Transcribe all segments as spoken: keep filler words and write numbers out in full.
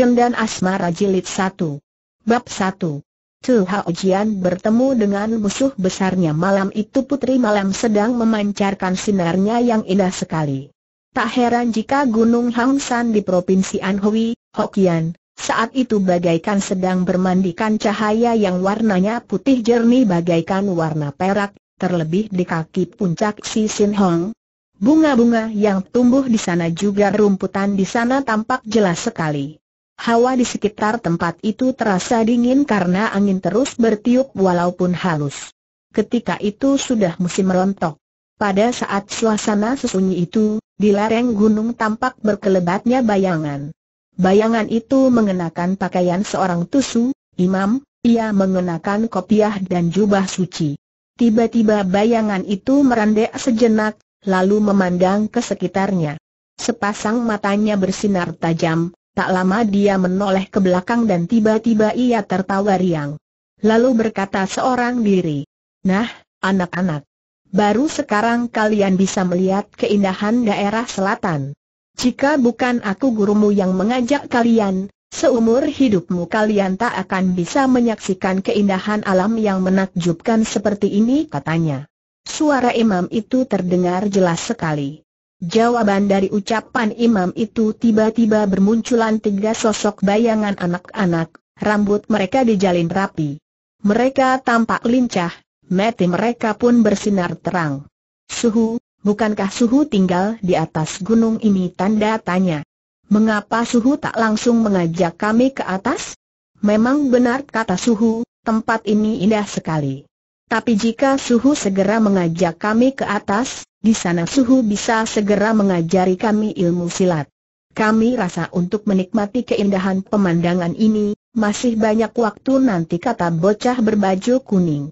Dendam Asmara Jilid satu. Bab satu. Tu Hao Jian bertemu dengan musuh besarnya malam itu. Putri malam sedang memancarkan sinarnya yang indah sekali. Tak heran jika Gunung Hang San di Provinsi Anhui, Hokkien, saat itu bagaikan sedang bermandikan cahaya yang warnanya putih jernih bagaikan warna perak, terlebih di kaki puncak Si Sin Hong. Bunga-bunga yang tumbuh di sana juga rumputan di sana tampak jelas sekali. Hawa di sekitar tempat itu terasa dingin karena angin terus bertiup walaupun halus. Ketika itu sudah musim rontok. Pada saat suasana sesunyi itu, di lereng gunung tampak berkelebatnya bayangan. Bayangan itu mengenakan pakaian seorang tusu, imam, ia mengenakan kopiah dan jubah suci. Tiba-tiba bayangan itu merendek sejenak, lalu memandang ke sekitarnya. Sepasang matanya bersinar tajam. Tak lama dia menoleh ke belakang dan tiba-tiba ia tertawa riang. Lalu berkata seorang diri, "Nah, anak-anak, baru sekarang kalian bisa melihat keindahan daerah selatan. Jika bukan aku gurumu yang mengajak kalian, seumur hidupmu kalian tak akan bisa menyaksikan keindahan alam yang menakjubkan seperti ini," katanya. Suara imam itu terdengar jelas sekali. Jawaban dari ucapan imam itu tiba-tiba bermunculan tiga sosok bayangan anak-anak, rambut mereka dijalin rapi. Mereka tampak lincah, mata mereka pun bersinar terang. "Suhu, bukankah Suhu tinggal di atas gunung ini?" tanda tanya. "Mengapa Suhu tak langsung mengajak kami ke atas?" "Memang benar," kata Suhu, "tempat ini indah sekali. Tapi jika Suhu segera mengajak kami ke atas, di sana Suhu bisa segera mengajari kami ilmu silat. Kami rasa untuk menikmati keindahan pemandangan ini, masih banyak waktu nanti," kata bocah berbaju kuning.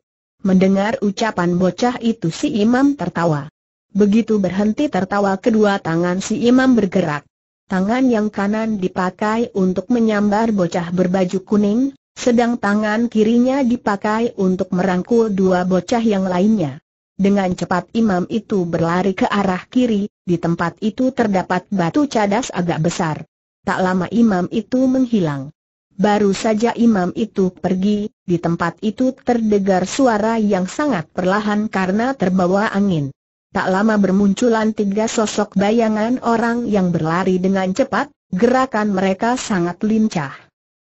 Mendengar ucapan bocah itu si imam tertawa. Begitu berhenti tertawa, kedua tangan si imam bergerak. Tangan yang kanan dipakai untuk menyambar bocah berbaju kuning, sedang tangan kirinya dipakai untuk merangkul dua bocah yang lainnya. Dengan cepat imam itu berlari ke arah kiri, di tempat itu terdapat batu cadas agak besar. Tak lama imam itu menghilang. Baru saja imam itu pergi, di tempat itu terdengar suara yang sangat perlahan karena terbawa angin. Tak lama bermunculan tiga sosok bayangan orang yang berlari dengan cepat, gerakan mereka sangat lincah.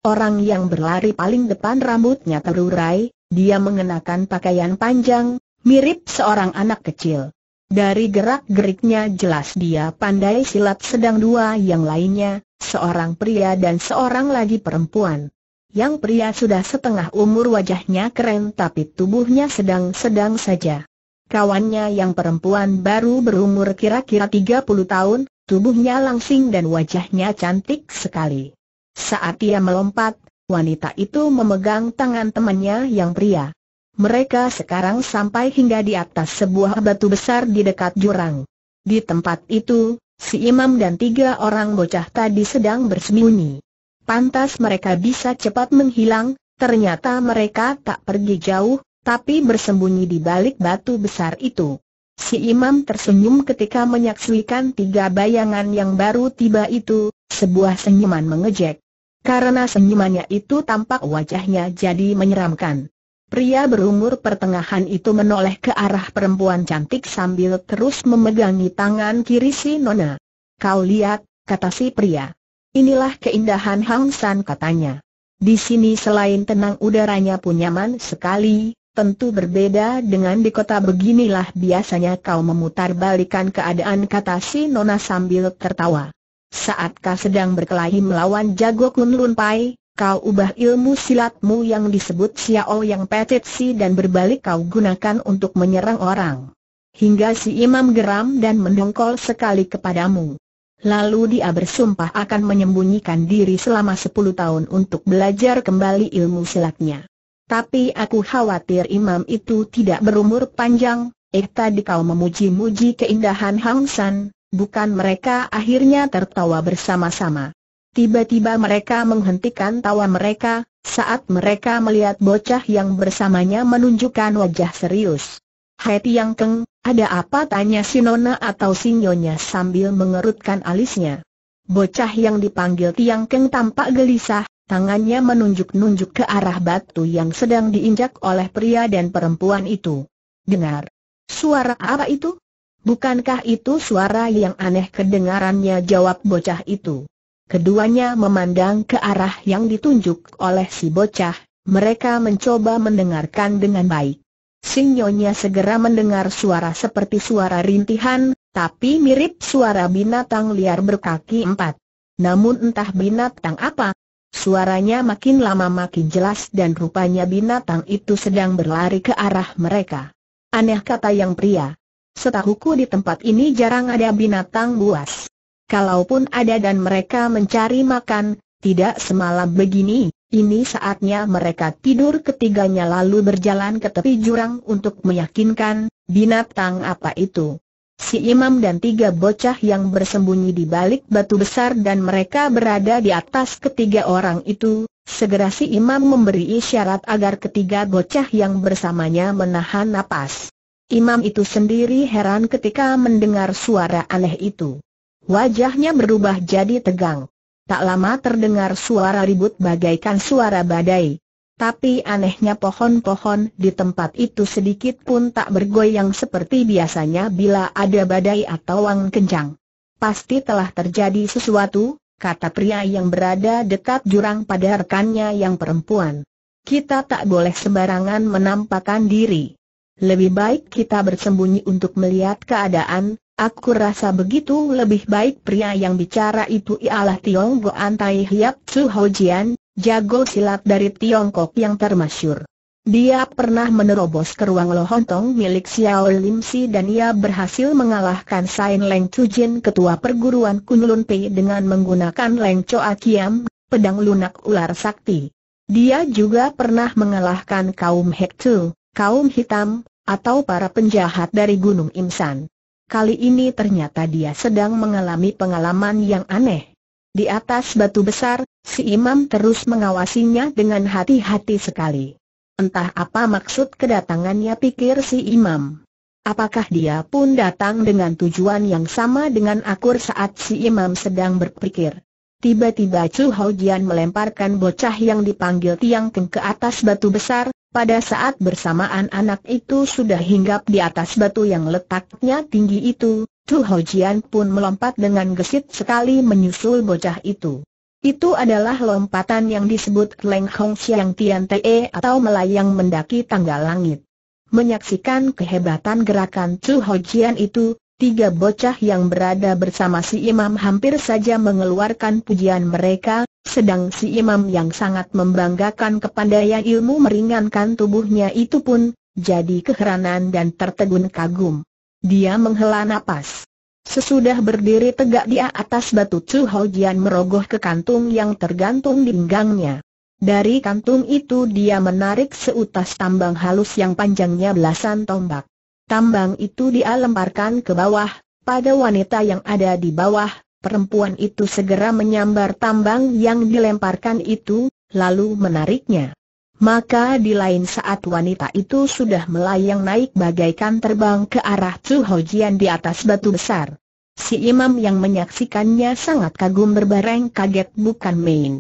Orang yang berlari paling depan rambutnya terurai, dia mengenakan pakaian panjang, mirip seorang anak kecil. Dari gerak-geriknya jelas dia pandai silat, sedang dua yang lainnya, seorang pria dan seorang lagi perempuan. Yang pria sudah setengah umur, wajahnya keren tapi tubuhnya sedang-sedang saja. Kawannya yang perempuan baru berumur kira-kira tiga puluh tahun, tubuhnya langsing dan wajahnya cantik sekali. Saat ia melompat, wanita itu memegang tangan temannya yang pria. Mereka sekarang sampai hingga di atas sebuah batu besar di dekat jurang. Di tempat itu, si imam dan tiga orang bocah tadi sedang bersembunyi. Pantas mereka bisa cepat menghilang, ternyata mereka tak pergi jauh, tapi bersembunyi di balik batu besar itu. Si imam tersenyum ketika menyaksikan tiga bayangan yang baru tiba itu, sebuah senyuman mengejek. Karena senyumannya itu tampak wajahnya jadi menyeramkan. Pria berumur pertengahan itu menoleh ke arah perempuan cantik sambil terus memegangi tangan kiri si nona. "Kau lihat," kata si pria. "Inilah keindahan Hang San," katanya. "Di sini selain tenang, udaranya pun nyaman sekali, tentu berbeda dengan di kota. Beginilah biasanya kau memutarbalikkan keadaan," kata si nona sambil tertawa. "Saat kau sedang berkelahi melawan jago Kun Lun Pai, kau ubah ilmu silatmu yang disebut Xiao Yang Petit Si dan berbalik kau gunakan untuk menyerang orang. Hingga si imam geram dan mendongkol sekali kepadamu. Lalu dia bersumpah akan menyembunyikan diri selama sepuluh tahun untuk belajar kembali ilmu silatnya. Tapi aku khawatir imam itu tidak berumur panjang." "Eh, tadi kau memuji-muji keindahan Hang San, bukan?" mereka akhirnya tertawa bersama-sama. Tiba-tiba mereka menghentikan tawa mereka, saat mereka melihat bocah yang bersamanya menunjukkan wajah serius. "Hai Tiang Keng, ada apa?" tanya si nona atau si nyonya sambil mengerutkan alisnya. Bocah yang dipanggil Tiang Keng tampak gelisah, tangannya menunjuk-nunjuk ke arah batu yang sedang diinjak oleh pria dan perempuan itu. Dengar. Suara apa itu? Bukankah itu suara yang aneh kedengarannya, jawab bocah itu. Keduanya memandang ke arah yang ditunjuk oleh si bocah, mereka mencoba mendengarkan dengan baik. Sinyonya segera mendengar suara seperti suara rintihan, tapi mirip suara binatang liar berkaki empat. Namun entah binatang apa, suaranya makin lama makin jelas dan rupanya binatang itu sedang berlari ke arah mereka. Aneh, kata yang pria. Setahuku di tempat ini jarang ada binatang buas. Kalaupun ada dan mereka mencari makan, tidak semalam begini. Ini saatnya mereka tidur. Ketiganya lalu berjalan ke tepi jurang untuk meyakinkan, binatang apa itu? Si imam dan tiga bocah yang bersembunyi di balik batu besar dan mereka berada di atas ketiga orang itu. Segera si imam memberi isyarat agar ketiga bocah yang bersamanya menahan napas. Imam itu sendiri heran ketika mendengar suara aneh itu. Wajahnya berubah jadi tegang. Tak lama terdengar suara ribut bagaikan suara badai. Tapi anehnya pohon-pohon di tempat itu sedikit pun tak bergoyang seperti biasanya bila ada badai atau angin kencang. Pasti telah terjadi sesuatu, kata pria yang berada dekat jurang pada rekannya yang perempuan. Kita tak boleh sembarangan menampakkan diri. Lebih baik kita bersembunyi untuk melihat keadaan. Aku rasa begitu lebih baik. Pria yang bicara itu ialah Tionggoan Tai Hiap Su Hojian, jago silat dari Tiongkok yang termasyur. Dia pernah menerobos ke ruang lohontong milik Xiao Lim Si dan ia berhasil mengalahkan Sain Leng Chujin, ketua perguruan Kunlun P, dengan menggunakan Leng Choa Kiam, pedang lunak ular sakti. Dia juga pernah mengalahkan kaum Hektu, kaum hitam, atau para penjahat dari Gunung Imsan. Kali ini ternyata dia sedang mengalami pengalaman yang aneh. Di atas batu besar, si imam terus mengawasinya dengan hati-hati sekali. Entah apa maksud kedatangannya, pikir si imam. Apakah dia pun datang dengan tujuan yang sama dengan akur? Saat si imam sedang berpikir, tiba-tiba Chu Hojian melemparkan bocah yang dipanggil Tiang Keng ke atas batu besar. Pada saat bersamaan anak itu sudah hinggap di atas batu yang letaknya tinggi itu. Chu Hojian pun melompat dengan gesit sekali menyusul bocah itu. Itu adalah lompatan yang disebut Leng Hong Xiang Tian Te atau melayang mendaki tangga langit. Menyaksikan kehebatan gerakan Chu Hojian itu, tiga bocah yang berada bersama si imam hampir saja mengeluarkan pujian mereka. Sedang si imam yang sangat membanggakan kepandaian ilmu meringankan tubuhnya itu pun jadi keheranan dan tertegun kagum. Dia menghela napas. Sesudah berdiri tegak di atas batu, Chu Hojian merogoh ke kantung yang tergantung di pinggangnya. Dari kantung itu dia menarik seutas tambang halus yang panjangnya belasan tombak. Tambang itu dia lemparkan ke bawah pada wanita yang ada di bawah. Perempuan itu segera menyambar tambang yang dilemparkan itu, lalu menariknya. Maka di lain saat wanita itu sudah melayang naik bagaikan terbang ke arah Chu Hojian di atas batu besar. Si imam yang menyaksikannya sangat kagum berbareng kaget bukan main.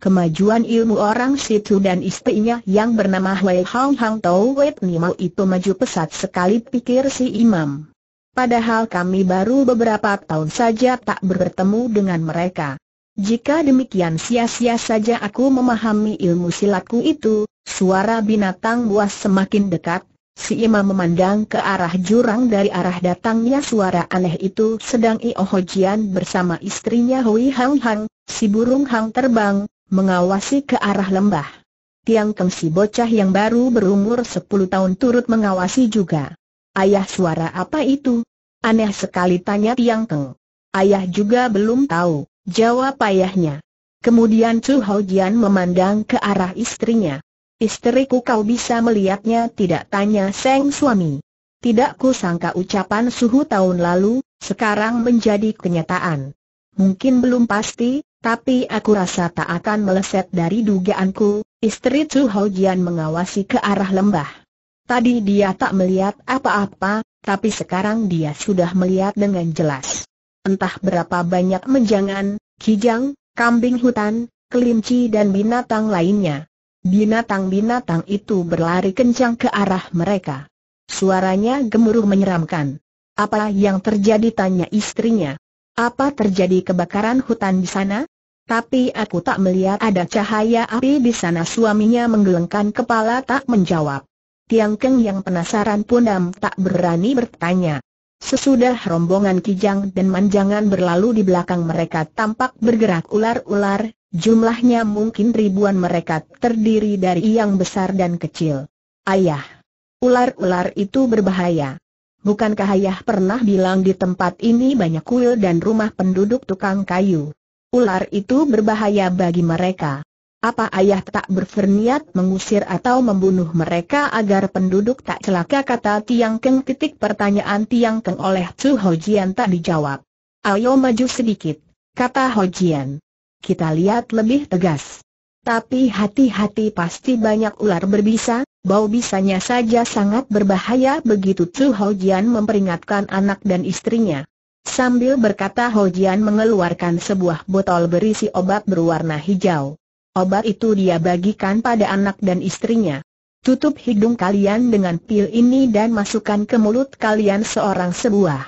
Kemajuan ilmu orang situ dan istrinya yang bernama Wei Hong Hang Tau Wet Nimo itu maju pesat sekali, pikir si imam. Padahal kami baru beberapa tahun saja tak bertemu dengan mereka. Jika demikian sia-sia saja aku memahami ilmu silatku itu. Suara binatang buas semakin dekat. Si imam memandang ke arah jurang dari arah datangnya suara aneh itu. Sedang Io Hojian bersama istrinya Hui Hang Hang, si burung hang terbang, mengawasi ke arah lembah. Tiang Keng, si bocah yang baru berumur sepuluh tahun, turut mengawasi juga. Ayah, suara apa itu? Aneh sekali, tanya Tiang Keng. Ayah juga belum tahu, jawab ayahnya. Kemudian Chu Hojian memandang ke arah istrinya. Istriku, kau bisa melihatnya tidak? Tanya sang suami. Tidak kusangka ucapan suhu tahun lalu sekarang menjadi kenyataan. Mungkin belum pasti, tapi aku rasa tak akan meleset dari dugaanku. Istri Chu Hojian mengawasi ke arah lembah. Tadi dia tak melihat apa-apa, tapi sekarang dia sudah melihat dengan jelas. Entah berapa banyak menjangan, kijang, kambing hutan, kelinci dan binatang lainnya. Binatang-binatang itu berlari kencang ke arah mereka. Suaranya gemuruh menyeramkan. "Apa yang terjadi?" tanya istrinya. "Apa terjadi kebakaran hutan di sana? Tapi aku tak melihat ada cahaya api di sana." Suaminya menggelengkan kepala tak menjawab. Tiang Keng yang penasaran pun tak berani bertanya. Sesudah rombongan kijang dan manjangan berlalu di belakang mereka tampak bergerak ular-ular, jumlahnya mungkin ribuan. Mereka terdiri dari yang besar dan kecil. "Ayah, ular-ular itu berbahaya. Bukankah ayah pernah bilang di tempat ini banyak kuil dan rumah penduduk tukang kayu? Ular itu berbahaya bagi mereka. Apa ayah tak berniat mengusir atau membunuh mereka agar penduduk tak celaka?" kata Tiang Keng. Titik pertanyaan Tiang Keng oleh Chu Hojian tak dijawab. "Ayo maju sedikit," kata Hojian. "Kita lihat lebih tegas. Tapi hati-hati, pasti banyak ular berbisa. Bau bisanya saja sangat berbahaya." Begitu Chu Hojian memperingatkan anak dan istrinya. Sambil berkata, Hojian mengeluarkan sebuah botol berisi obat berwarna hijau. Obat itu dia bagikan pada anak dan istrinya. "Tutup hidung kalian dengan pil ini dan masukkan ke mulut kalian seorang sebuah.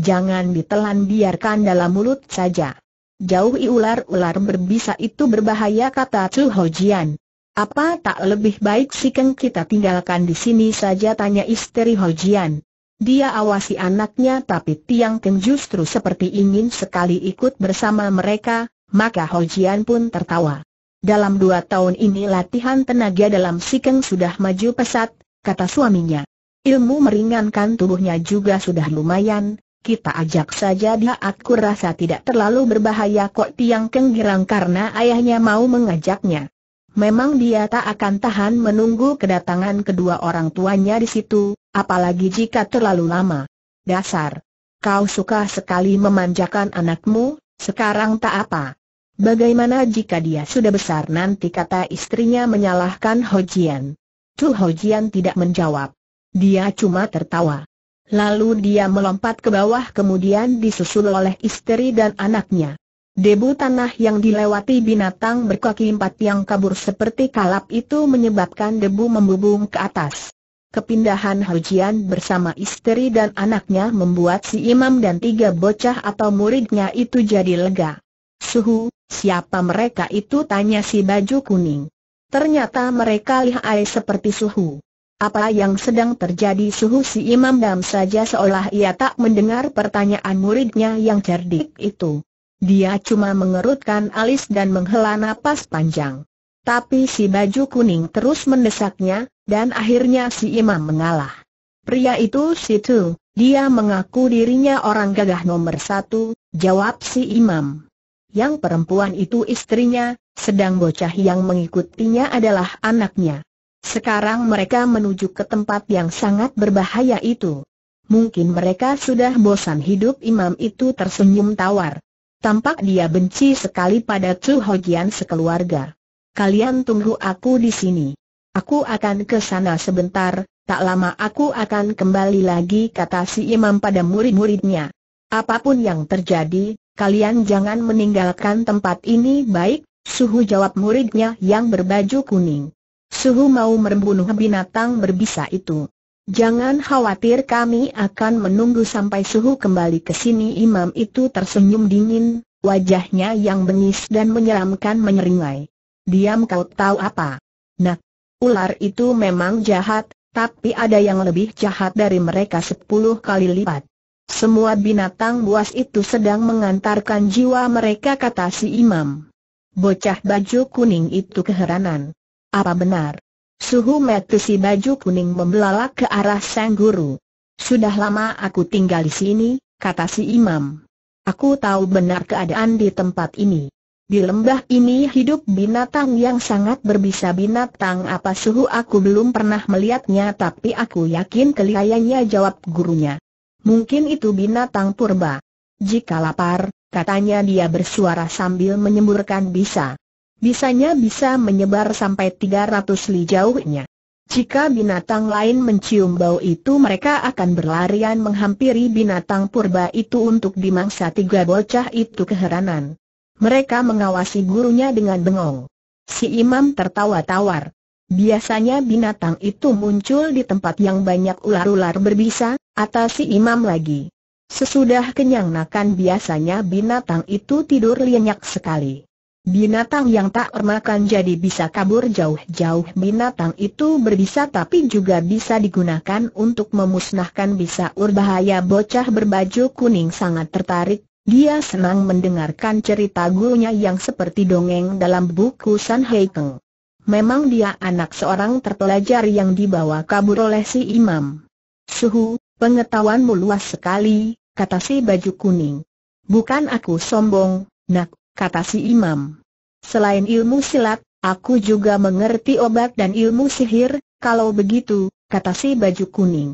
Jangan ditelan, biarkan dalam mulut saja. Jauhi ular-ular berbisa itu berbahaya," kata Chu Hojian. "Apa tak lebih baik si Keng kita tinggalkan di sini saja?" tanya istri Hojian. Dia awasi anaknya, tapi Tiang Keng justru seperti ingin sekali ikut bersama mereka, maka Hojian pun tertawa. "Dalam dua tahun ini latihan tenaga dalam si Keng sudah maju pesat," kata suaminya. "Ilmu meringankan tubuhnya juga sudah lumayan. Kita ajak saja dia, aku rasa tidak terlalu berbahaya kok." Tiang Keng girang karena ayahnya mau mengajaknya. Memang dia tak akan tahan menunggu kedatangan kedua orang tuanya di situ, apalagi jika terlalu lama. "Dasar, kau suka sekali memanjakan anakmu, sekarang tak apa. Bagaimana jika dia sudah besar nanti?" kata istrinya menyalahkan Hojian. Chu Hojian tidak menjawab. Dia cuma tertawa. Lalu dia melompat ke bawah kemudian disusul oleh istri dan anaknya. Debu tanah yang dilewati binatang berkaki empat yang kabur seperti kalap itu menyebabkan debu membumbung ke atas. Kepindahan Hojian bersama istri dan anaknya membuat si imam dan tiga bocah atau muridnya itu jadi lega. "Suhu, siapa mereka itu?" tanya si baju kuning. Ternyata mereka lihai seperti Suhu. "Apa yang sedang terjadi Suhu?" Si imam diam saja seolah ia tak mendengar pertanyaan muridnya yang cerdik itu. Dia cuma mengerutkan alis dan menghela napas panjang. Tapi si baju kuning terus mendesaknya, dan akhirnya si imam mengalah. "Pria itu situ, dia mengaku dirinya orang gagah nomor satu," jawab si imam. "Yang perempuan itu istrinya, sedang bocah yang mengikutinya adalah anaknya. Sekarang mereka menuju ke tempat yang sangat berbahaya itu. Mungkin mereka sudah bosan hidup." Imam itu tersenyum tawar. Tampak dia benci sekali pada Chu Hojian sekeluarga. "Kalian tunggu aku di sini. Aku akan ke sana sebentar, tak lama aku akan kembali lagi," kata si imam pada murid-muridnya. "Apapun yang terjadi, kalian jangan meninggalkan tempat ini." "Baik, Suhu," jawab muridnya yang berbaju kuning. "Suhu mau membunuh binatang berbisa itu. Jangan khawatir, kami akan menunggu sampai Suhu kembali ke sini." Imam itu tersenyum dingin, wajahnya yang bengis dan menyeramkan menyeringai. "Diam, kau tahu apa? Nah, ular itu memang jahat, tapi ada yang lebih jahat dari mereka sepuluh kali lipat. Semua binatang buas itu sedang mengantarkan jiwa mereka," kata si imam. Bocah baju kuning itu keheranan. "Apa benar? Suhu?" Mata si baju kuning membelalak ke arah sang guru. "Sudah lama aku tinggal di sini," kata si imam. "Aku tahu benar keadaan di tempat ini. Di lembah ini hidup binatang yang sangat berbisa." "Binatang apa Suhu? Aku belum pernah melihatnya, tapi aku yakin kelihayannya," jawab gurunya. "Mungkin itu binatang purba. Jika lapar," katanya dia bersuara sambil menyemburkan bisa. Bisanya bisa menyebar sampai tiga ratus li jauhnya. Jika binatang lain mencium bau itu mereka akan berlarian menghampiri binatang purba itu untuk dimangsa. Tiga bocah itu keheranan. mereka mengawasi gurunya dengan bengong. Si imam tertawa tawar. Biasanya binatang itu muncul di tempat yang banyak ular-ular berbisa, atas si imam lagi. Sesudah kenyang makan biasanya binatang itu tidur lenyak sekali. Binatang yang tak makan jadi bisa kabur jauh-jauh. Binatang itu berbisa tapi juga bisa digunakan untuk memusnahkan bisaur bahaya. Bocah berbaju kuning sangat tertarik. Dia senang mendengarkan cerita gurunya yang seperti dongeng dalam buku San Hei Keng. Memang dia anak seorang terpelajar yang dibawa kabur oleh si imam. "Suhu, pengetahuanmu luas sekali," kata si baju kuning. "Bukan aku sombong, nak," kata si imam. "Selain ilmu silat, aku juga mengerti obat dan ilmu sihir." "Kalau begitu," kata si baju kuning,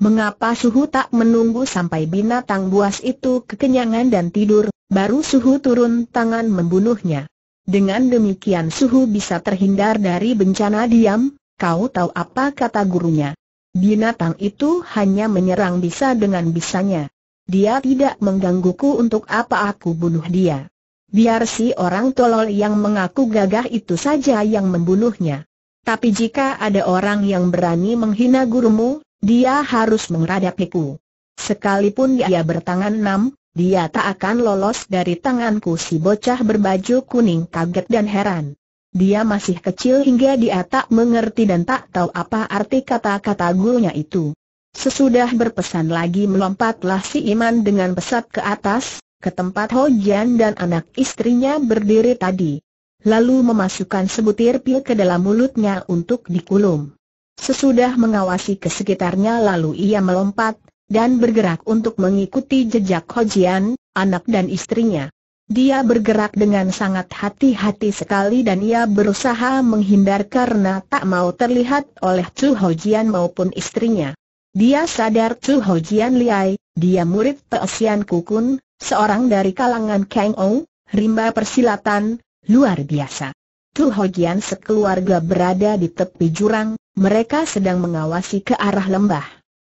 "mengapa Suhu tak menunggu sampai binatang buas itu kekenyangan dan tidur, baru Suhu turun tangan membunuhnya? Dengan demikian Suhu bisa terhindar dari bencana." "Diam, kau tahu apa?" kata gurunya. "Binatang itu hanya menyerang bisa dengan bisanya. Dia tidak menggangguku, untuk apa aku bunuh dia? Biar si orang tolol yang mengaku gagah itu saja yang membunuhnya. Tapi jika ada orang yang berani menghina gurumu, dia harus menghadapiku. Sekalipun dia bertangan enam, dia tak akan lolos dari tanganku." Si bocah berbaju kuning kaget dan heran. Dia masih kecil hingga dia tak mengerti dan tak tahu apa arti kata-kata gurunya itu. Sesudah berpesan lagi, melompatlah si imam dengan pesat ke atas, ke tempat Ho Jian dan anak istrinya berdiri tadi. Lalu memasukkan sebutir pil ke dalam mulutnya untuk dikulum. Sesudah mengawasi ke sekitarnya lalu ia melompat dan bergerak untuk mengikuti jejak Ho Jian, anak dan istrinya. Dia bergerak dengan sangat hati-hati sekali dan ia berusaha menghindar karena tak mau terlihat oleh Chu Ho Jian maupun istrinya. Dia sadar Chu Ho Jian Liai, dia murid Teosian Kukun, seorang dari kalangan Kang Ou, rimba persilatan, luar biasa. Chu Ho Jian sekeluarga berada di tepi jurang, mereka sedang mengawasi ke arah lembah.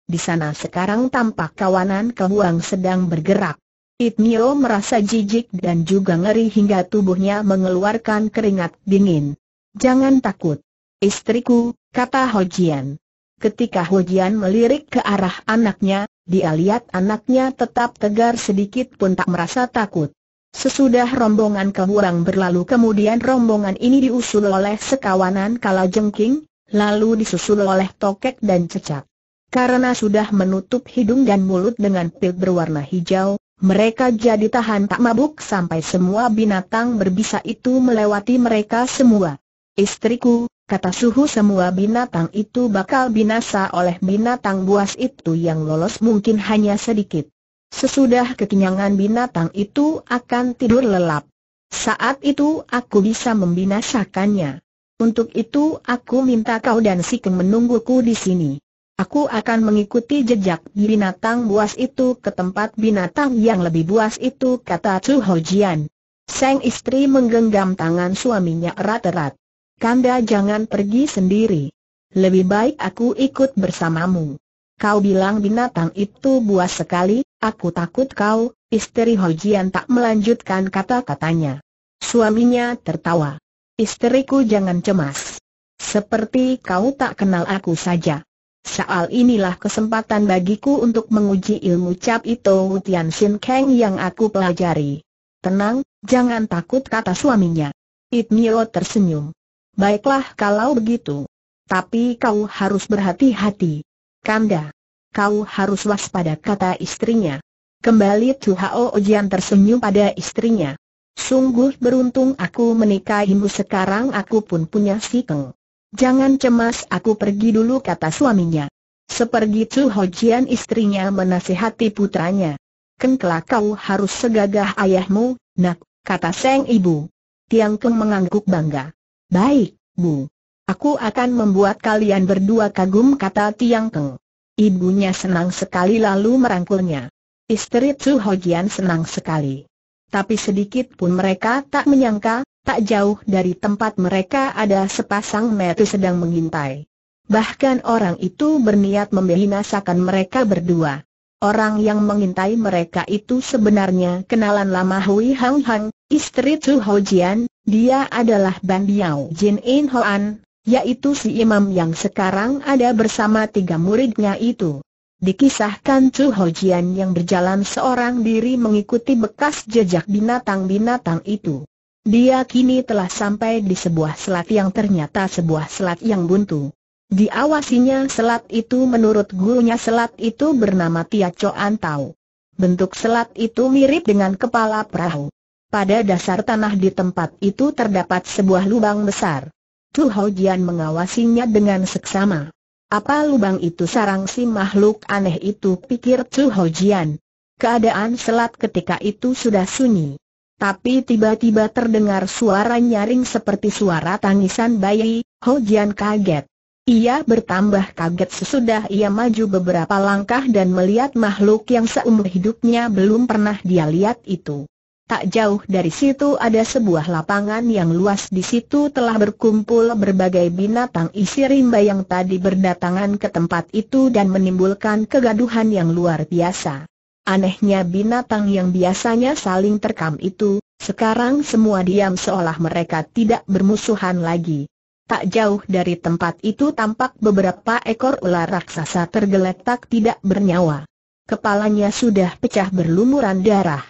Di sana sekarang tampak kawanan kebuang sedang bergerak. Itnio merasa jijik dan juga ngeri hingga tubuhnya mengeluarkan keringat dingin. "Jangan takut, istriku," kata Ho Jian. Ketika Ho Jian melirik ke arah anaknya, dia lihat anaknya tetap tegar sedikit pun tak merasa takut. Sesudah rombongan kebuang berlalu, kemudian rombongan ini diusul oleh sekawanan kalajengking, lalu disusul oleh tokek dan cecak. Karena sudah menutup hidung dan mulut dengan pil berwarna hijau, mereka jadi tahan tak mabuk sampai semua binatang berbisa itu melewati mereka semua. "Istriku," kata Suhu, "semua binatang itu bakal binasa oleh binatang buas itu. Yang lolos mungkin hanya sedikit. Sesudah kekenyangan binatang itu akan tidur lelap. Saat itu aku bisa membinasakannya. Untuk itu aku minta kau dan si Keng menungguku di sini. Aku akan mengikuti jejak binatang buas itu ke tempat binatang yang lebih buas itu," kata Chu Ho Jian. Sang istri menggenggam tangan suaminya erat-erat. "Kanda jangan pergi sendiri. Lebih baik aku ikut bersamamu. Kau bilang binatang itu buas sekali, aku takut kau." Istri Ho Jian tak melanjutkan kata-katanya. Suaminya tertawa. "Istriku jangan cemas. Seperti kau tak kenal aku saja. Soal inilah kesempatan bagiku untuk menguji ilmu cap itu Tian Sin Kang yang aku pelajari." "Tenang, jangan takut," kata suaminya. Itnio tersenyum. "Baiklah kalau begitu. Tapi kau harus berhati-hati. Kanda, kau harus waspada," kata istrinya. Kembali Chu Ho Jian tersenyum pada istrinya. "Sungguh beruntung aku menikahimu. Sekarang aku pun punya si Keng." "Jangan cemas, aku pergi dulu," kata suaminya. Sepergi Chu Ho Jian, istrinya menasihati putranya. "Keng, kelak kau harus segagah ayahmu, nak," kata sang ibu. Tian Keng mengangguk bangga. "Baik, Bu. Aku akan membuat kalian berdua kagum," kata Tian Keng. Ibunya senang sekali lalu merangkulnya. Istri Chu Ho Jian senang sekali. Tapi sedikit pun mereka tak menyangka, tak jauh dari tempat mereka ada sepasang metu sedang mengintai. Bahkan orang itu berniat membinasakan mereka berdua. Orang yang mengintai mereka itu sebenarnya kenalan lama Hui Hang Hang, Istri Chu Ho Jian, dia adalah Ban Biao Jin In Hoan, yaitu si imam yang sekarang ada bersama tiga muridnya itu. Dikisahkan Chu Ho Jian yang berjalan seorang diri mengikuti bekas jejak binatang-binatang itu. Dia kini telah sampai di sebuah selat yang ternyata sebuah selat yang buntu. Diawasinya selat itu menurut gurunya selat itu bernama Tia Choan Tau. Bentuk selat itu mirip dengan kepala perahu. Pada dasar tanah di tempat itu terdapat sebuah lubang besar. Chu Ho Jian mengawasinya dengan seksama. Apa lubang itu sarang si makhluk aneh itu, pikir Chu Ho Jian. Keadaan selat ketika itu sudah sunyi. Tapi tiba-tiba terdengar suara nyaring seperti suara tangisan bayi. Ho Jian kaget. Ia bertambah kaget sesudah ia maju beberapa langkah dan melihat makhluk yang seumur hidupnya belum pernah dia lihat itu. Tak jauh dari situ ada sebuah lapangan yang luas, di situ telah berkumpul berbagai binatang isi rimba yang tadi berdatangan ke tempat itu dan menimbulkan kegaduhan yang luar biasa. Anehnya binatang yang biasanya saling terkam itu, sekarang semua diam seolah mereka tidak bermusuhan lagi. Tak jauh dari tempat itu tampak beberapa ekor ular raksasa tergeletak tidak bernyawa. Kepalanya sudah pecah berlumuran darah.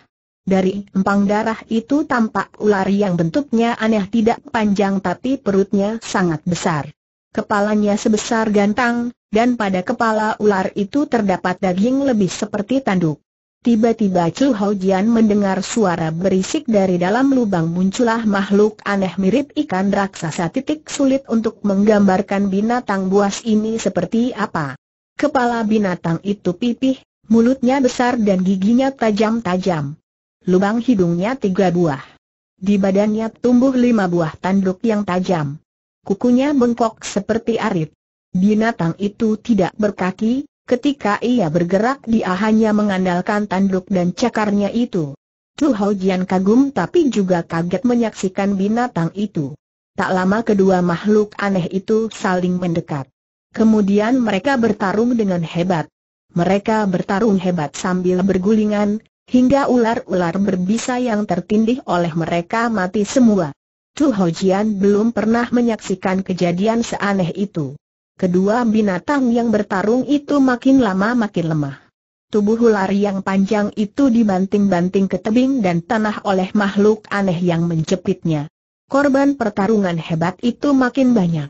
Dari empang darah itu tampak ular yang bentuknya aneh tidak panjang tapi perutnya sangat besar. Kepalanya sebesar gantang, dan pada kepala ular itu terdapat daging lebih seperti tanduk. Tiba-tiba Chu Ho Jian mendengar suara berisik dari dalam lubang, muncullah makhluk aneh mirip ikan raksasa. Titik sulit untuk menggambarkan binatang buas ini seperti apa. Kepala binatang itu pipih, mulutnya besar dan giginya tajam-tajam. Lubang hidungnya tiga buah. Di badannya tumbuh lima buah tanduk yang tajam. Kukunya bengkok seperti arit. Binatang itu tidak berkaki, ketika ia bergerak dia hanya mengandalkan tanduk dan cakarnya itu. Chu Ho Jian kagum tapi juga kaget menyaksikan binatang itu. Tak lama kedua makhluk aneh itu saling mendekat. Kemudian mereka bertarung dengan hebat. Mereka bertarung hebat sambil bergulingan, hingga ular-ular berbisa yang tertindih oleh mereka mati semua. Chu Ho Jian belum pernah menyaksikan kejadian seaneh itu. Kedua binatang yang bertarung itu makin lama makin lemah. Tubuh ular yang panjang itu dibanting-banting ke tebing dan tanah oleh makhluk aneh yang menjepitnya. Korban pertarungan hebat itu makin banyak.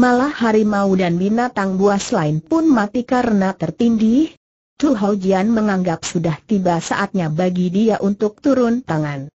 Malah harimau dan binatang buas lain pun mati karena tertindih. Chu Ho Jian menganggap sudah tiba saatnya bagi dia untuk turun tangan.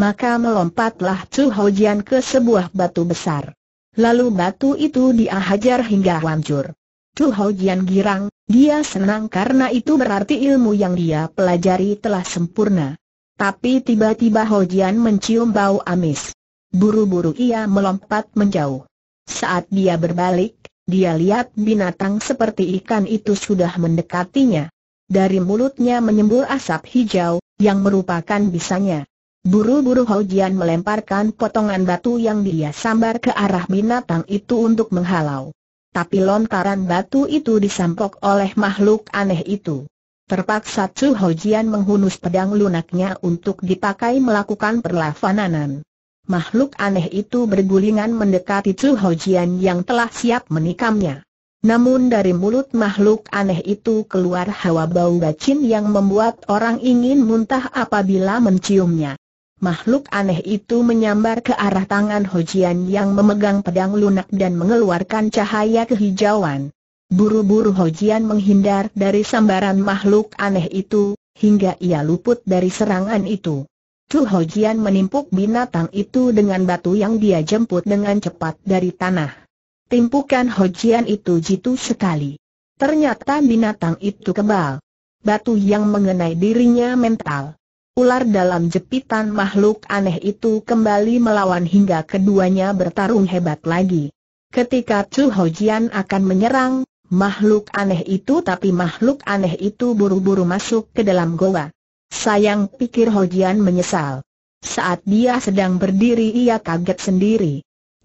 Maka melompatlah Chu Ho Jian ke sebuah batu besar. Lalu batu itu dia hajar hingga hancur. Chu Ho Jian girang, dia senang karena itu berarti ilmu yang dia pelajari telah sempurna. Tapi tiba-tiba Ho Jian mencium bau amis. Buru-buru ia melompat menjauh. Saat dia berbalik, dia lihat binatang seperti ikan itu sudah mendekatinya. Dari mulutnya menyembur asap hijau, yang merupakan bisanya. Buru-buru Ho Jian melemparkan potongan batu yang dia sambar ke arah binatang itu untuk menghalau. Tapi lontaran batu itu disampok oleh makhluk aneh itu. Terpaksa Chu Ho Jian menghunus pedang lunaknya untuk dipakai melakukan perlawanan. Makhluk aneh itu bergulingan mendekati Chu Ho Jian yang telah siap menikamnya. Namun dari mulut makhluk aneh itu keluar hawa bau bacin yang membuat orang ingin muntah apabila menciumnya. Makhluk aneh itu menyambar ke arah tangan Ho Jian yang memegang pedang lunak dan mengeluarkan cahaya kehijauan. Buru-buru Ho Jian menghindar dari sambaran makhluk aneh itu, hingga ia luput dari serangan itu. Chu Ho Jian menimpuk binatang itu dengan batu yang dia jemput dengan cepat dari tanah. Timpukan Ho Jian itu jitu sekali. Ternyata binatang itu kebal. Batu yang mengenai dirinya mental. Ular dalam jepitan makhluk aneh itu kembali melawan hingga keduanya bertarung hebat lagi. Ketika Chu Ho Jian akan menyerang makhluk aneh itu, tapi makhluk aneh itu buru-buru masuk ke dalam goa. Sayang, pikir Ho Jian menyesal. Saat dia sedang berdiri ia kaget sendiri.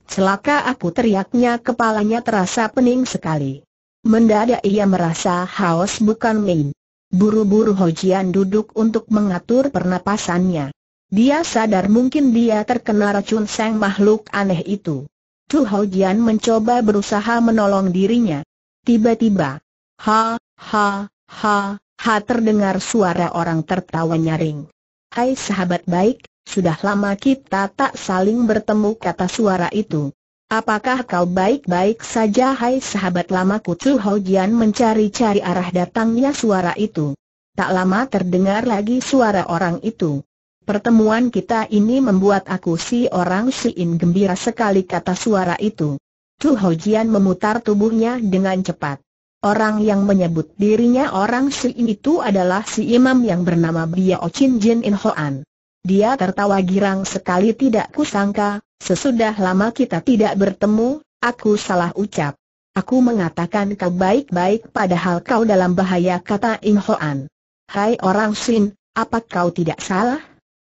Celaka aku, teriaknya, kepalanya terasa pening sekali. Mendadak ia merasa haus bukan main. Buru-buru Ho Jian duduk untuk mengatur pernapasannya. Dia sadar mungkin dia terkena racun sang makhluk aneh itu. Tu Hao Jian mencoba berusaha menolong dirinya. Tiba-tiba, ha, ha, ha, ha, terdengar suara orang tertawa nyaring. Hai sahabat baik, sudah lama kita tak saling bertemu, kata suara itu. Apakah kau baik-baik saja? Hai sahabat lamaku. Tu Hao Jian mencari-cari arah datangnya suara itu. Tak lama terdengar lagi suara orang itu. Pertemuan kita ini membuat aku si orang siin gembira sekali, kata suara itu. Tu Hao Jian memutar tubuhnya dengan cepat. Orang yang menyebut dirinya orang siin itu adalah si imam yang bernama Biao Chin Jin In Hoan. Dia tertawa girang sekali. Tidak kusangka, sesudah lama kita tidak bertemu, aku salah ucap. Aku mengatakan kau baik-baik padahal kau dalam bahaya, kata In Hoan. Hai orang Sin, apa kau tidak salah?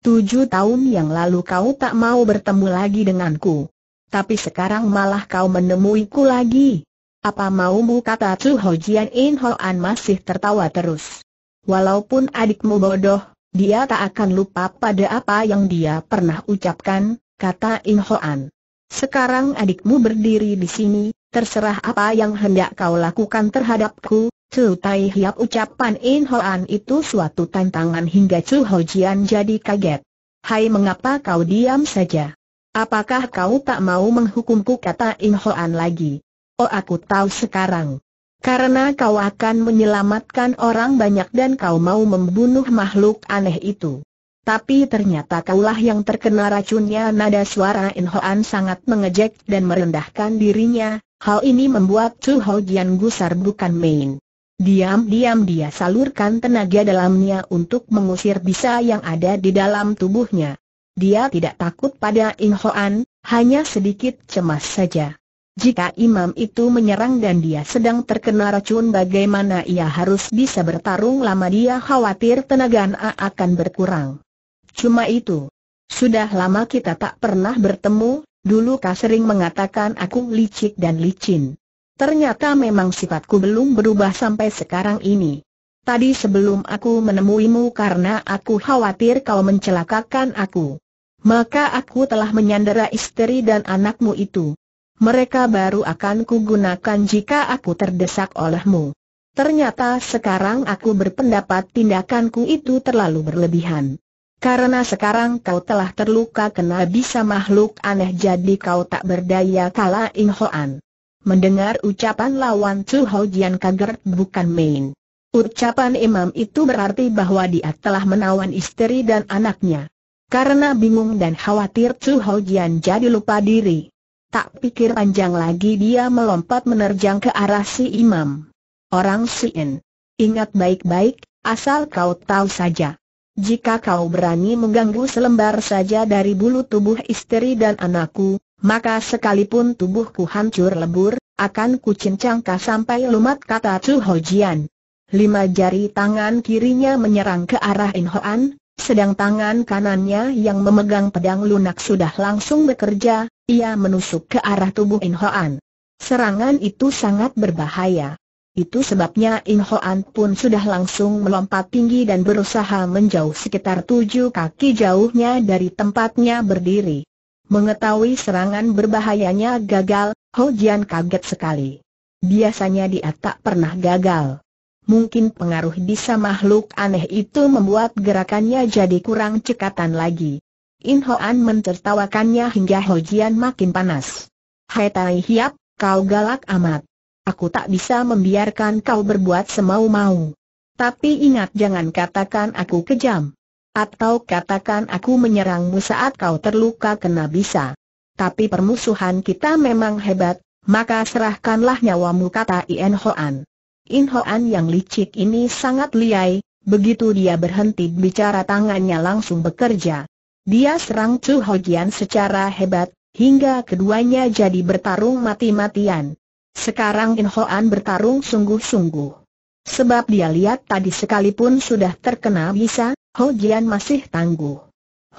Tujuh tahun yang lalu kau tak mau bertemu lagi denganku. Tapi sekarang malah kau menemuiku lagi. Apa maumu, kata Tu Hao Jian. In Hoan masih tertawa terus. Walaupun adikmu bodoh, dia tak akan lupa pada apa yang dia pernah ucapkan, kata In Hoan. Sekarang adikmu berdiri di sini, terserah apa yang hendak kau lakukan terhadapku. Chu Tai Hiap. Ucapan In Hoan itu suatu tantangan hingga Chu Hao Jian jadi kaget. Hai, mengapa kau diam saja? Apakah kau tak mau menghukumku, kata In Hoan lagi. Oh, aku tahu sekarang. Karena kau akan menyelamatkan orang banyak dan kau mau membunuh makhluk aneh itu. Tapi ternyata kaulah yang terkena racunnya. Nada suara In Hoan sangat mengejek dan merendahkan dirinya. Hal ini membuat Tu Hao Jian gusar bukan main. Diam-diam dia salurkan tenaga dalamnya untuk mengusir bisa yang ada di dalam tubuhnya. Dia tidak takut pada In Hoan, hanya sedikit cemas saja. Jika imam itu menyerang dan dia sedang terkena racun, bagaimana ia harus bisa bertarung lama? Dia khawatir tenaga akan berkurang. Cuma itu. Sudah lama kita tak pernah bertemu. Dulu kau sering mengatakan aku licik dan licin. Ternyata memang sifatku belum berubah sampai sekarang ini. Tadi sebelum aku menemuimu, karena aku khawatir kau mencelakakan aku, maka aku telah menyandera istri dan anakmu itu. Mereka baru akan kugunakan jika aku terdesak olehmu. Ternyata sekarang aku berpendapat tindakanku itu terlalu berlebihan. Karena sekarang kau telah terluka kena bisa makhluk aneh, jadi kau tak berdaya, kala In Hoan. Mendengar ucapan lawan, Tu Hao Jian kaget bukan main. Ucapan imam itu berarti bahwa dia telah menawan istri dan anaknya. Karena bingung dan khawatir, Tu Hao Jian jadi lupa diri. Tak pikir panjang lagi, dia melompat menerjang ke arah si imam. Orang Siin, ingat baik-baik, asal kau tahu saja. Jika kau berani mengganggu selembar saja dari bulu tubuh istri dan anakku, maka sekalipun tubuhku hancur lebur, akan kucincangkan sampai lumat, kata Tu Hao Jian. Lima jari tangan kirinya menyerang ke arah In Hoan, sedang tangan kanannya yang memegang pedang lunak sudah langsung bekerja. Ia menusuk ke arah tubuh In Hoan. Serangan itu sangat berbahaya. Itu sebabnya In Hoan pun sudah langsung melompat tinggi dan berusaha menjauh sekitar tujuh kaki jauhnya dari tempatnya berdiri. Mengetahui serangan berbahayanya gagal, Hao Jian kaget sekali. Biasanya dia tak pernah gagal. Mungkin pengaruh bisa makhluk aneh itu membuat gerakannya jadi kurang cekatan lagi. In Hoan mentertawakannya hingga Hao Jian makin panas. Hai Tai Hiap, kau galak amat. Aku tak bisa membiarkan kau berbuat semau-mau. Tapi ingat, jangan katakan aku kejam. Atau katakan aku menyerangmu saat kau terluka kena bisa. Tapi permusuhan kita memang hebat, maka serahkanlah nyawamu, kata In Hoan. In Hoan yang licik ini sangat liai. Begitu dia berhenti bicara, tangannya langsung bekerja. Dia serang Tu Hao Jian secara hebat, hingga keduanya jadi bertarung mati-matian. Sekarang In Hoan bertarung sungguh-sungguh. Sebab dia lihat tadi sekalipun sudah terkena bisa, Hao Jian masih tangguh.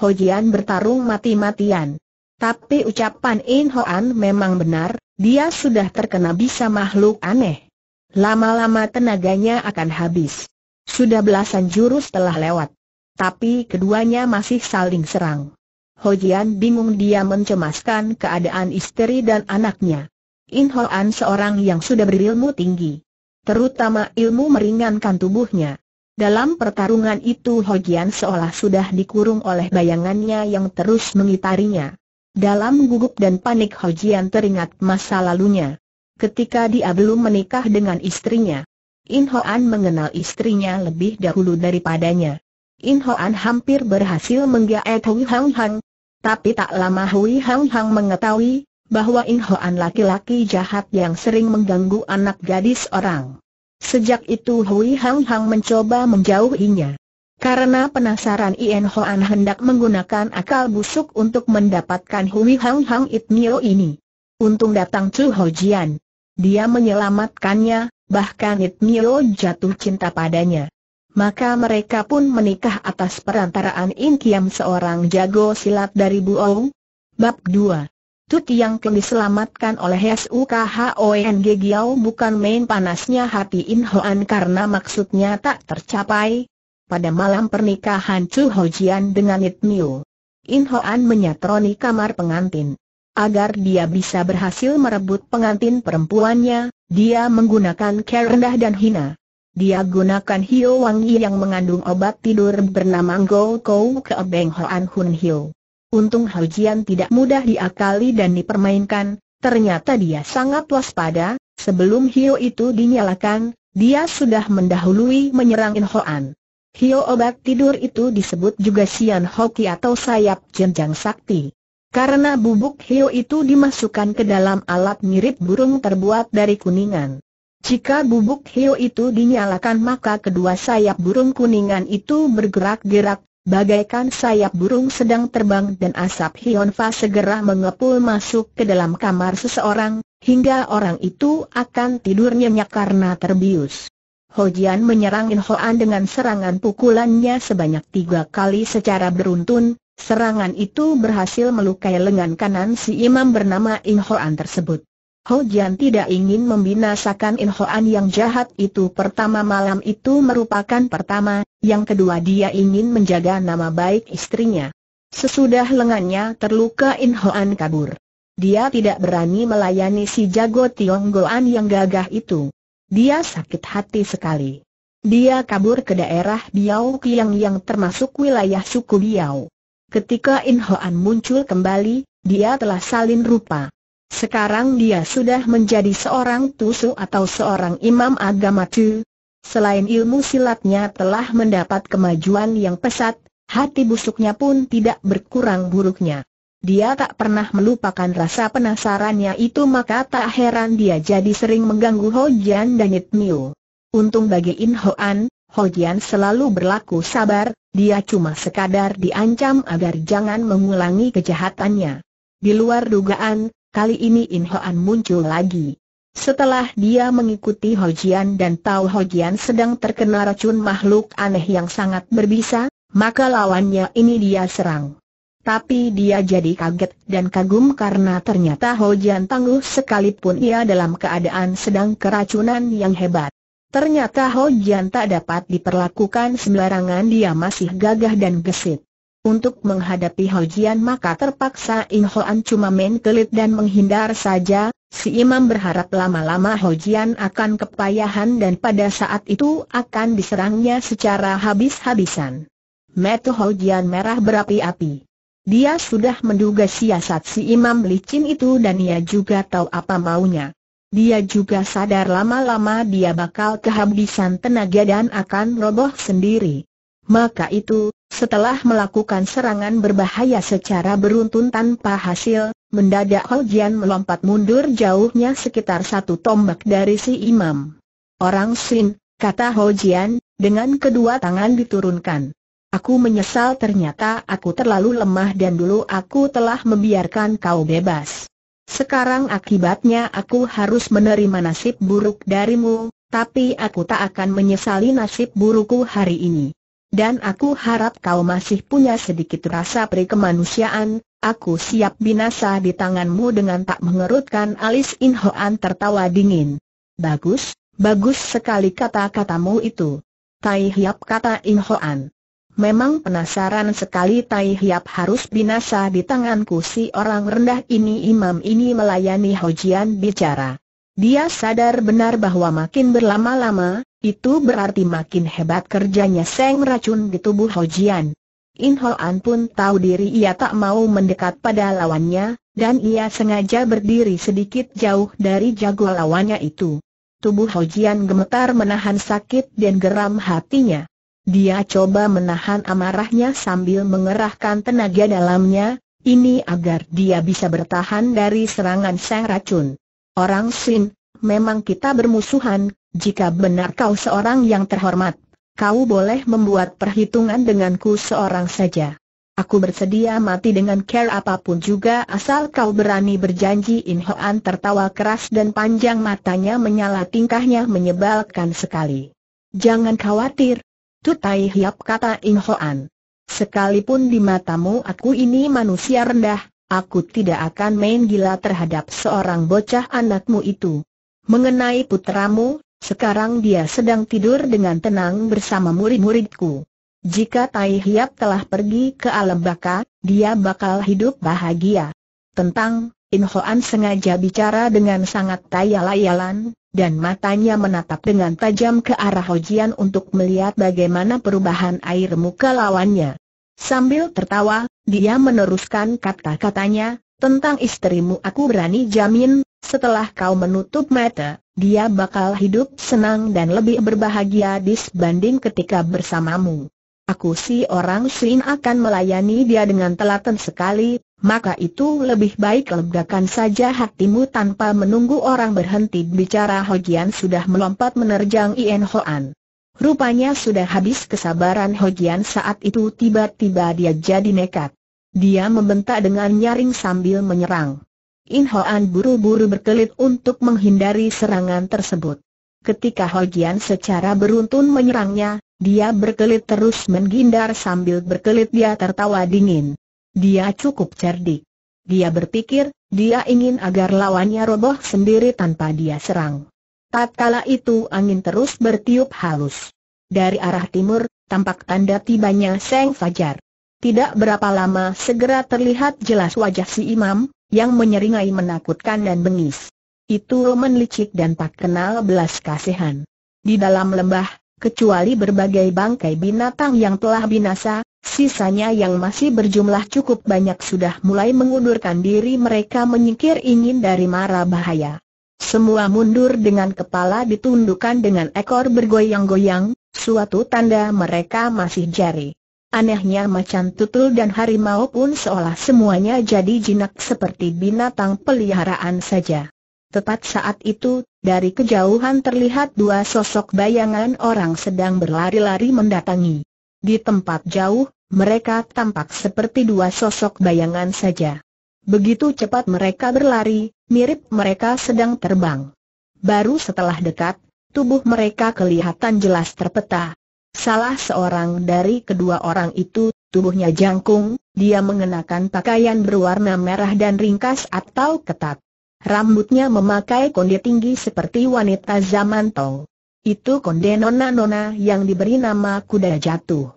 Hao Jian bertarung mati-matian. Tapi ucapan In Hoan memang benar, dia sudah terkena bisa makhluk aneh. Lama-lama tenaganya akan habis. Sudah belasan jurus telah lewat. tapi keduanya masih saling serang. Ho Jian bingung, dia mencemaskan keadaan istri dan anaknya. In Ho An seorang yang sudah berilmu tinggi, terutama ilmu meringankan tubuhnya. Dalam pertarungan itu Ho Jian seolah sudah dikurung oleh bayangannya yang terus mengitarinya. Dalam gugup dan panik Ho Jian teringat masa lalunya, ketika dia belum menikah dengan istrinya. In Ho An mengenal istrinya lebih dahulu daripadanya. In Ho An hampir berhasil menggaet Hui Hang Hang. Tapi tak lama Hui Hang Hang mengetahui bahwa In Ho An laki-laki jahat yang sering mengganggu anak gadis orang. Sejak itu Hui Hang Hang mencoba menjauhinya. Karena penasaran, In Ho An hendak menggunakan akal busuk untuk mendapatkan Hui Hang Hang Itnio ini. Untung datang Chu Ho Jian. Dia menyelamatkannya, bahkan Itnio jatuh cinta padanya. Maka mereka pun menikah atas perantaraan In Kiam, seorang jago silat dari Buou. Bab dua. Tut Yang Keng diselamatkan oleh Sukhong Giau. Bukan main panasnya hati In Ho An karena maksudnya tak tercapai. Pada malam pernikahan Chu Ho Jian dengan Itnio, In Ho An menyatroni kamar pengantin. Agar dia bisa berhasil merebut pengantin perempuannya, dia menggunakan cara rendah dan hina. Dia gunakan Hio Wangi yang mengandung obat tidur bernama Go Kou Ke Beng Hoan Hun Hio. Untung Ho Jian tidak mudah diakali dan dipermainkan. Ternyata dia sangat waspada. Sebelum Hio itu dinyalakan, dia sudah mendahului menyerang In Ho An. Hio obat tidur itu disebut juga Sian Hoki atau sayap jenjang sakti. Karena bubuk Hio itu dimasukkan ke dalam alat mirip burung terbuat dari kuningan. Jika bubuk Hio itu dinyalakan, maka kedua sayap burung kuningan itu bergerak-gerak, bagaikan sayap burung sedang terbang, dan asap Hionfa segera mengepul masuk ke dalam kamar seseorang, hingga orang itu akan tidur nyenyak karena terbius. Ho Jian menyerang In Ho An dengan serangan pukulannya sebanyak tiga kali secara beruntun. Serangan itu berhasil melukai lengan kanan si imam bernama In Ho An tersebut. Ho Jian tidak ingin membinasakan In Ho An yang jahat itu. Pertama, malam itu merupakan pertama. Yang kedua, dia ingin menjaga nama baik istrinya. Sesudah lengannya terluka, In Ho An kabur. Dia tidak berani melayani si jago Tionggoan yang gagah itu. Dia sakit hati sekali. Dia kabur ke daerah Biao Kiang yang termasuk wilayah suku Biao. Ketika In Ho An muncul kembali, dia telah salin rupa. Sekarang dia sudah menjadi seorang tusu atau seorang imam agama Tu. Selain ilmu silatnya telah mendapat kemajuan yang pesat, hati busuknya pun tidak berkurang buruknya. Dia tak pernah melupakan rasa penasarannya itu, maka tak heran dia jadi sering mengganggu Ho Jian dan Itnio. Untung bagi In Ho An, Ho Jian selalu berlaku sabar. Dia cuma sekadar diancam agar jangan mengulangi kejahatannya. Di luar dugaan, kali ini In Ho An muncul lagi. Setelah dia mengikuti Ho Jian dan tahu Ho Jian sedang terkena racun makhluk aneh yang sangat berbisa, maka lawannya ini dia serang. Tapi dia jadi kaget dan kagum karena ternyata Ho Jian tangguh sekalipun ia dalam keadaan sedang keracunan yang hebat. Ternyata Ho Jian tak dapat diperlakukan sembarangan, dia masih gagah dan gesit. Untuk menghadapi Ho Jian maka terpaksa In Ho An cuma main kelit dan menghindar saja. Si imam berharap lama-lama Ho Jian akan kepayahan dan pada saat itu akan diserangnya secara habis-habisan. Mata Ho Jian merah berapi-api. Dia sudah menduga siasat si imam licin itu dan ia juga tahu apa maunya. Dia juga sadar lama-lama dia bakal kehabisan tenaga dan akan roboh sendiri. Maka itu, setelah melakukan serangan berbahaya secara beruntun tanpa hasil, mendadak Ho Jian melompat mundur jauhnya sekitar satu tombak dari si imam. "Orang Sin," kata Ho Jian, dengan kedua tangan diturunkan. "Aku menyesal, ternyata aku terlalu lemah dan dulu aku telah membiarkan kau bebas. Sekarang akibatnya aku harus menerima nasib buruk darimu, tapi aku tak akan menyesali nasib burukku hari ini. Dan aku harap kau masih punya sedikit rasa perikemanusiaan. Aku siap binasa di tanganmu." Dengan tak mengerutkan alis, In Ho An tertawa dingin. "Bagus, bagus sekali kata-katamu itu. Tai Hiap," kata In Ho An. Memang penasaran sekali Tai Hiap harus binasa di tanganku si orang rendah ini. Imam ini melayani Hojian bicara. Dia sadar benar bahwa makin berlama-lama, itu berarti makin hebat kerjanya seng racun di tubuh Hojian. In Hoan pun tahu diri ia tak mau mendekat pada lawannya, dan ia sengaja berdiri sedikit jauh dari jago lawannya itu. Tubuh Hojian gemetar menahan sakit dan geram hatinya. Dia coba menahan amarahnya sambil mengerahkan tenaga dalamnya, ini agar dia bisa bertahan dari serangan seng racun. Orang Sin, memang kita bermusuhan, jika benar kau seorang yang terhormat, kau boleh membuat perhitungan denganku seorang saja. Aku bersedia mati dengan care apapun juga asal kau berani berjanji. In Hoan tertawa keras dan panjang matanya menyala, tingkahnya menyebalkan sekali. Jangan khawatir, Tu Tai Hiap, kata In Hoan. Sekalipun di matamu aku ini manusia rendah, aku tidak akan main gila terhadap seorang bocah anakmu itu. Mengenai putramu, sekarang dia sedang tidur dengan tenang bersama murid-muridku. Jika Tai Hiap telah pergi ke alam baka, dia bakal hidup bahagia. Tentang, In Hoan sengaja bicara dengan sangat tayal-ayalan, dan matanya menatap dengan tajam ke arah Hojian untuk melihat bagaimana perubahan air muka lawannya. Sambil tertawa, dia meneruskan kata-katanya, tentang istrimu aku berani jamin, setelah kau menutup mata, dia bakal hidup senang dan lebih berbahagia disbanding ketika bersamamu. Aku si orang Sin akan melayani dia dengan telaten sekali, maka itu lebih baik legakan saja hatimu. Tanpa menunggu orang berhenti bicara, Hojian sudah melompat menerjang In Hoan. Rupanya sudah habis kesabaran Hojian saat itu, tiba-tiba dia jadi nekat. Dia membentak dengan nyaring sambil menyerang. In Hoan buru-buru berkelit untuk menghindari serangan tersebut. Ketika Hojian secara beruntun menyerangnya, dia berkelit terus menghindar. Sambil berkelit dia tertawa dingin. Dia cukup cerdik. Dia berpikir, dia ingin agar lawannya roboh sendiri tanpa dia serang. Tatkala itu angin terus bertiup halus. Dari arah timur, tampak tanda tibanya seng fajar. Tidak berapa lama segera terlihat jelas wajah si imam, yang menyeringai menakutkan dan bengis. Itu menlicik dan tak kenal belas kasihan. Di dalam lembah, kecuali berbagai bangkai binatang yang telah binasa, sisanya yang masih berjumlah cukup banyak sudah mulai mengundurkan diri. Mereka menyingkir ingin dari mara bahaya. Semua mundur dengan kepala ditundukkan dengan ekor bergoyang-goyang, suatu tanda mereka masih jari. Anehnya macan tutul dan harimau pun seolah semuanya jadi jinak seperti binatang peliharaan saja. Tepat saat itu, dari kejauhan terlihat dua sosok bayangan orang sedang berlari-lari mendatangi. Di tempat jauh, mereka tampak seperti dua sosok bayangan saja. Begitu cepat mereka berlari, mirip mereka sedang terbang. Baru setelah dekat, tubuh mereka kelihatan jelas terpeta. Salah seorang dari kedua orang itu, tubuhnya jangkung, dia mengenakan pakaian berwarna merah dan ringkas atau ketat. Rambutnya memakai konde tinggi seperti wanita zaman Tong. Itu konde nona-nona yang diberi nama kuda jatuh.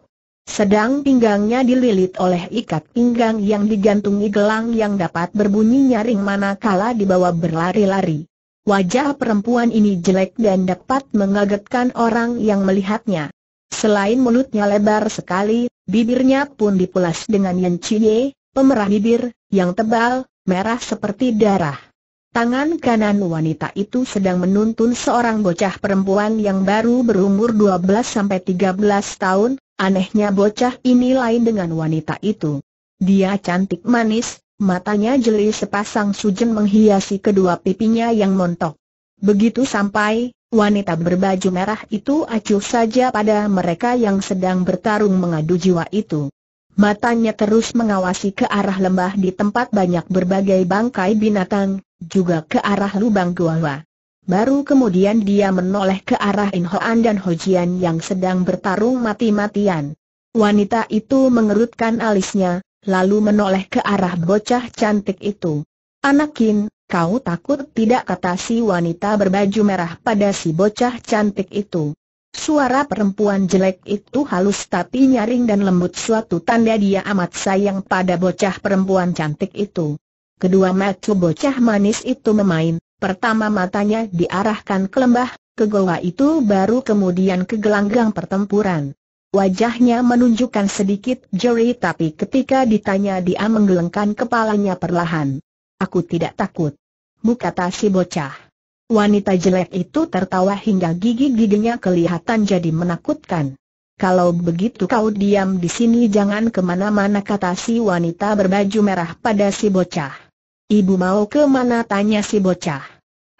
Sedang pinggangnya dililit oleh ikat pinggang yang digantungi gelang yang dapat berbunyi nyaring manakala dibawa berlari-lari. Wajah perempuan ini jelek dan dapat mengagetkan orang yang melihatnya. Selain mulutnya lebar sekali, bibirnya pun dipulas dengan yenciye, pemerah bibir, yang tebal, merah seperti darah. Tangan kanan wanita itu sedang menuntun seorang bocah perempuan yang baru berumur dua belas sampai tiga belas tahun. Anehnya bocah ini lain dengan wanita itu. Dia cantik manis, matanya jeli sepasang sujen menghiasi kedua pipinya yang montok. Begitu sampai, wanita berbaju merah itu acuh saja pada mereka yang sedang bertarung mengadu jiwa itu. Matanya terus mengawasi ke arah lembah di tempat banyak berbagai bangkai binatang, juga ke arah lubang gua. Baru kemudian dia menoleh ke arah In Hoan dan Hojian yang sedang bertarung mati-matian. Wanita itu mengerutkan alisnya, lalu menoleh ke arah bocah cantik itu. Anakin, kau takut tidak, kata si wanita berbaju merah pada si bocah cantik itu. Suara perempuan jelek itu halus tapi nyaring dan lembut, suatu tanda dia amat sayang pada bocah perempuan cantik itu. Kedua mata bocah manis itu memain, pertama matanya diarahkan ke lembah, ke goa itu, baru kemudian ke gelanggang pertempuran. Wajahnya menunjukkan sedikit jeri tapi ketika ditanya dia menggelengkan kepalanya perlahan. Aku tidak takut, Bu, kata si bocah. Wanita jelek itu tertawa hingga gigi-giginya kelihatan jadi menakutkan. Kalau begitu kau diam di sini, jangan kemana-mana, kata si wanita berbaju merah pada si bocah. Ibu mau kemana, tanya si bocah.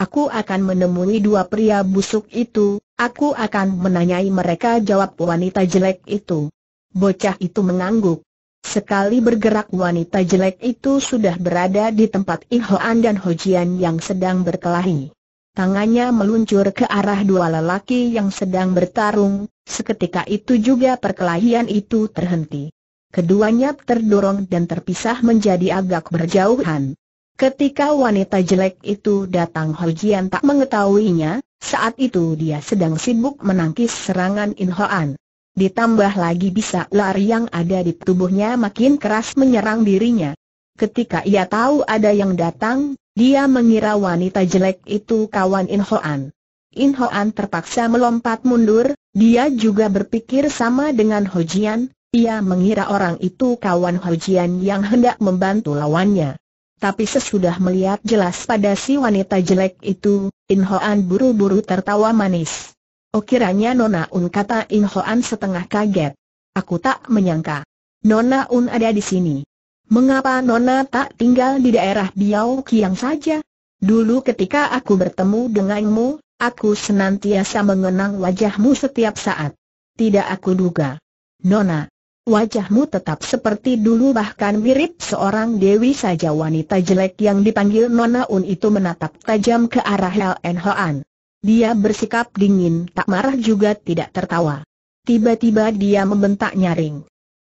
Aku akan menemui dua pria busuk itu, aku akan menanyai mereka, jawab wanita jelek itu. Bocah itu mengangguk. Sekali bergerak wanita jelek itu sudah berada di tempat Ihoan dan Hojian yang sedang berkelahi. Tangannya meluncur ke arah dua lelaki yang sedang bertarung, seketika itu juga perkelahian itu terhenti. Keduanya terdorong dan terpisah menjadi agak berjauhan. Ketika wanita jelek itu datang, Hojian tak mengetahuinya, saat itu dia sedang sibuk menangkis serangan Inhoan. Ditambah lagi bisa lari yang ada di tubuhnya makin keras menyerang dirinya. Ketika ia tahu ada yang datang, dia mengira wanita jelek itu kawan Inhoan. Inhoan terpaksa melompat mundur, dia juga berpikir sama dengan Hojian, ia mengira orang itu kawan Hojian yang hendak membantu lawannya. Tapi sesudah melihat jelas pada si wanita jelek itu, Inhoan buru-buru tertawa manis. Oh, kiranya Nona Un, kata Inhoan setengah kaget. Aku tak menyangka Nona Un ada di sini. Mengapa Nona tak tinggal di daerah Biao Kiang saja? Dulu ketika aku bertemu denganmu, aku senantiasa mengenang wajahmu setiap saat. Tidak aku duga, Nona, wajahmu tetap seperti dulu, bahkan mirip seorang dewi saja. Wanita jelek yang dipanggil Nona Un itu menatap tajam ke arah Inhoan. Dia bersikap dingin, tak marah juga tidak tertawa. Tiba-tiba dia membentak nyaring.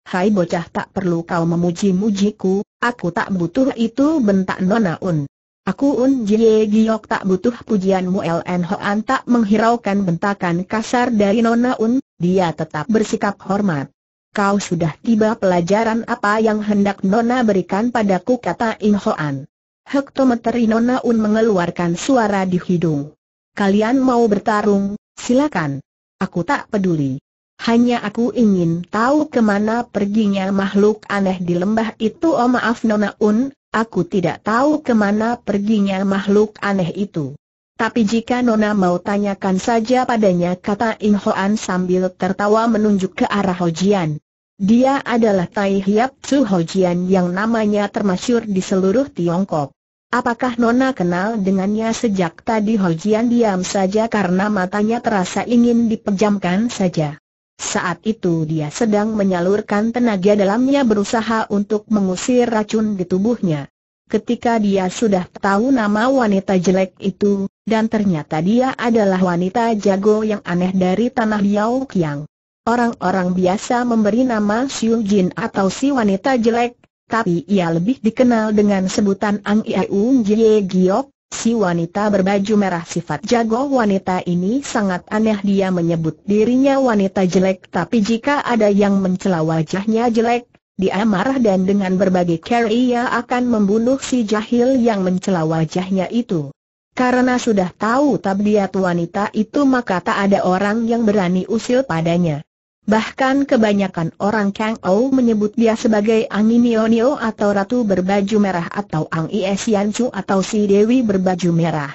Hai bocah, tak perlu kau memuji-mujiku, aku tak butuh itu, bentak Nona Un. Aku Un Jie Giok, tak butuh pujianmu. Inhoan tak menghiraukan bentakan kasar dari Nona Un, dia tetap bersikap hormat. Kau sudah tiba, pelajaran apa yang hendak Nona berikan padaku, kata Inhoan. Hektometeri, Nona Un mengeluarkan suara di hidung. Kalian mau bertarung, silakan. Aku tak peduli. Hanya aku ingin tahu kemana perginya makhluk aneh di lembah itu. Oh, maaf Nona Un, aku tidak tahu kemana perginya makhluk aneh itu. Tapi jika Nona mau, tanyakan saja padanya, kata Inhoan sambil tertawa menunjuk ke arah Hojian. Dia adalah Tai Hiap Su Hojian yang namanya termasyur di seluruh Tiongkok. Apakah Nona kenal dengannya? Sejak tadi Hojian diam saja karena matanya terasa ingin dipejamkan saja. Saat itu dia sedang menyalurkan tenaga dalamnya berusaha untuk mengusir racun di tubuhnya. Ketika dia sudah tahu nama wanita jelek itu, dan ternyata dia adalah wanita jago yang aneh dari tanah Biao Kiang. Orang-orang biasa memberi nama Xiu Jin atau si wanita jelek, tapi ia lebih dikenal dengan sebutan Ang Iun Jie Giok. Si wanita berbaju merah sifat jago wanita ini sangat aneh. Dia menyebut dirinya wanita jelek, tapi jika ada yang mencela wajahnya jelek, dia marah dan dengan berbagai cara ia akan membunuh si jahil yang mencela wajahnya itu. Karena sudah tahu tabiat wanita itu, maka tak ada orang yang berani usil padanya. Bahkan kebanyakan orang Kang Ou menyebut dia sebagai Ang Nionio atau Ratu Berbaju Merah atau Ang Isiancu atau si Dewi Berbaju Merah.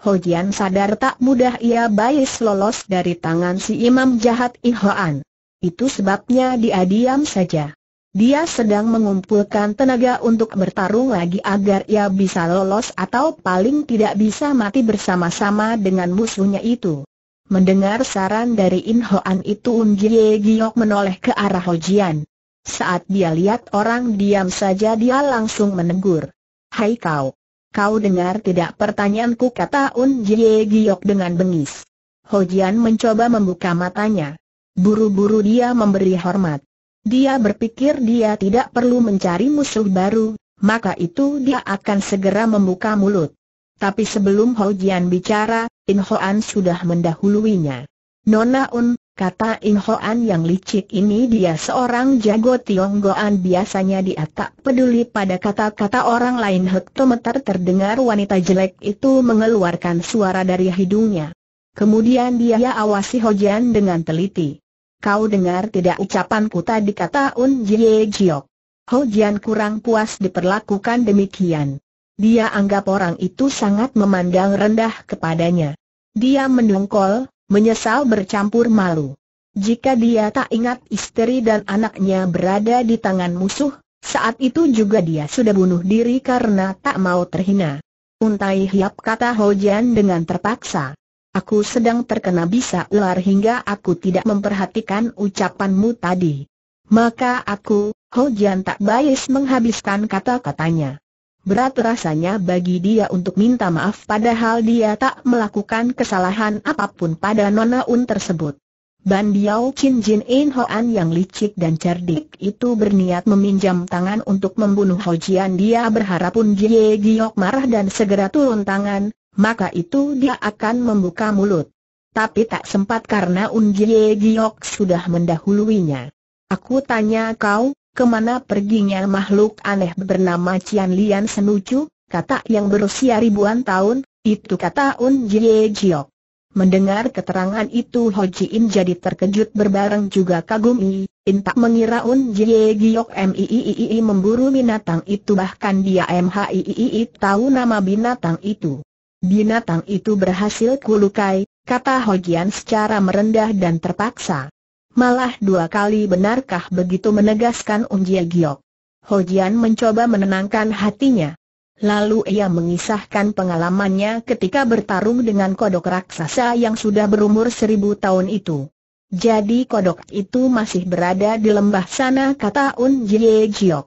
Hojian sadar tak mudah ia bais lolos dari tangan si imam jahat Inhoan. Itu sebabnya dia diam saja. Dia sedang mengumpulkan tenaga untuk bertarung lagi agar ia bisa lolos atau paling tidak bisa mati bersama-sama dengan musuhnya itu. Mendengar saran dari Inhoan itu, Un Jie Giok menoleh ke arah Hojian. Saat dia lihat orang diam saja, dia langsung menegur. Hai kau, kau dengar tidak pertanyaanku, kata Un Jie Giok dengan bengis. Hojian mencoba membuka matanya. Buru-buru dia memberi hormat. Dia berpikir dia tidak perlu mencari musuh baru, maka itu dia akan segera membuka mulut. Tapi sebelum Hojian bicara, Inhoan sudah mendahuluinya. Nona Un, kata In Hoan yang licik ini, dia seorang jago Tionggoan. Biasanya dia tak peduli pada kata-kata orang lain. Hektometer terdengar wanita jelek itu mengeluarkan suara dari hidungnya. Kemudian dia awasi Hojian dengan teliti. Kau dengar tidak ucapanku tadi, kata Un Jie Jiok. Hojian kurang puas diperlakukan demikian. Dia anggap orang itu sangat memandang rendah kepadanya. Dia mendongkol, menyesal bercampur malu. Jika dia tak ingat istri dan anaknya berada di tangan musuh, saat itu juga dia sudah bunuh diri karena tak mau terhina. Untai hiap, kata Hojian dengan terpaksa. Aku sedang terkena bisa ular hingga aku tidak memperhatikan ucapanmu tadi. Maka aku, Hojian tak bais menghabiskan kata-katanya. Berat rasanya bagi dia untuk minta maaf padahal dia tak melakukan kesalahan apapun pada Nona Un tersebut. Ban Biao Chin Jin In Hoan yang licik dan cerdik itu berniat meminjam tangan untuk membunuh Hojian. Dia berharap pun Jie Giok marah dan segera turun tangan, maka itu dia akan membuka mulut. Tapi tak sempat karena Un Jie Giok sudah mendahuluinya. Aku tanya kau, kemana perginya makhluk aneh bernama Cian Lian Senucu, kata yang berusia ribuan tahun, itu kata Un Jie Jiok. Mendengar keterangan itu Hojian jadi terkejut berbareng juga kagum. In tak mengira Un Jie Jiok M I I I I memburu binatang itu, bahkan dia M H I I I tahu nama binatang itu. Binatang itu berhasil kulukai, kata Hojian secara merendah dan terpaksa. Malah dua kali, benarkah begitu, menegaskan Un Jie Giok. Hojian mencoba menenangkan hatinya. Lalu ia mengisahkan pengalamannya ketika bertarung dengan kodok raksasa yang sudah berumur seribu tahun itu. Jadi kodok itu masih berada di lembah sana, kata Un Jie Giok.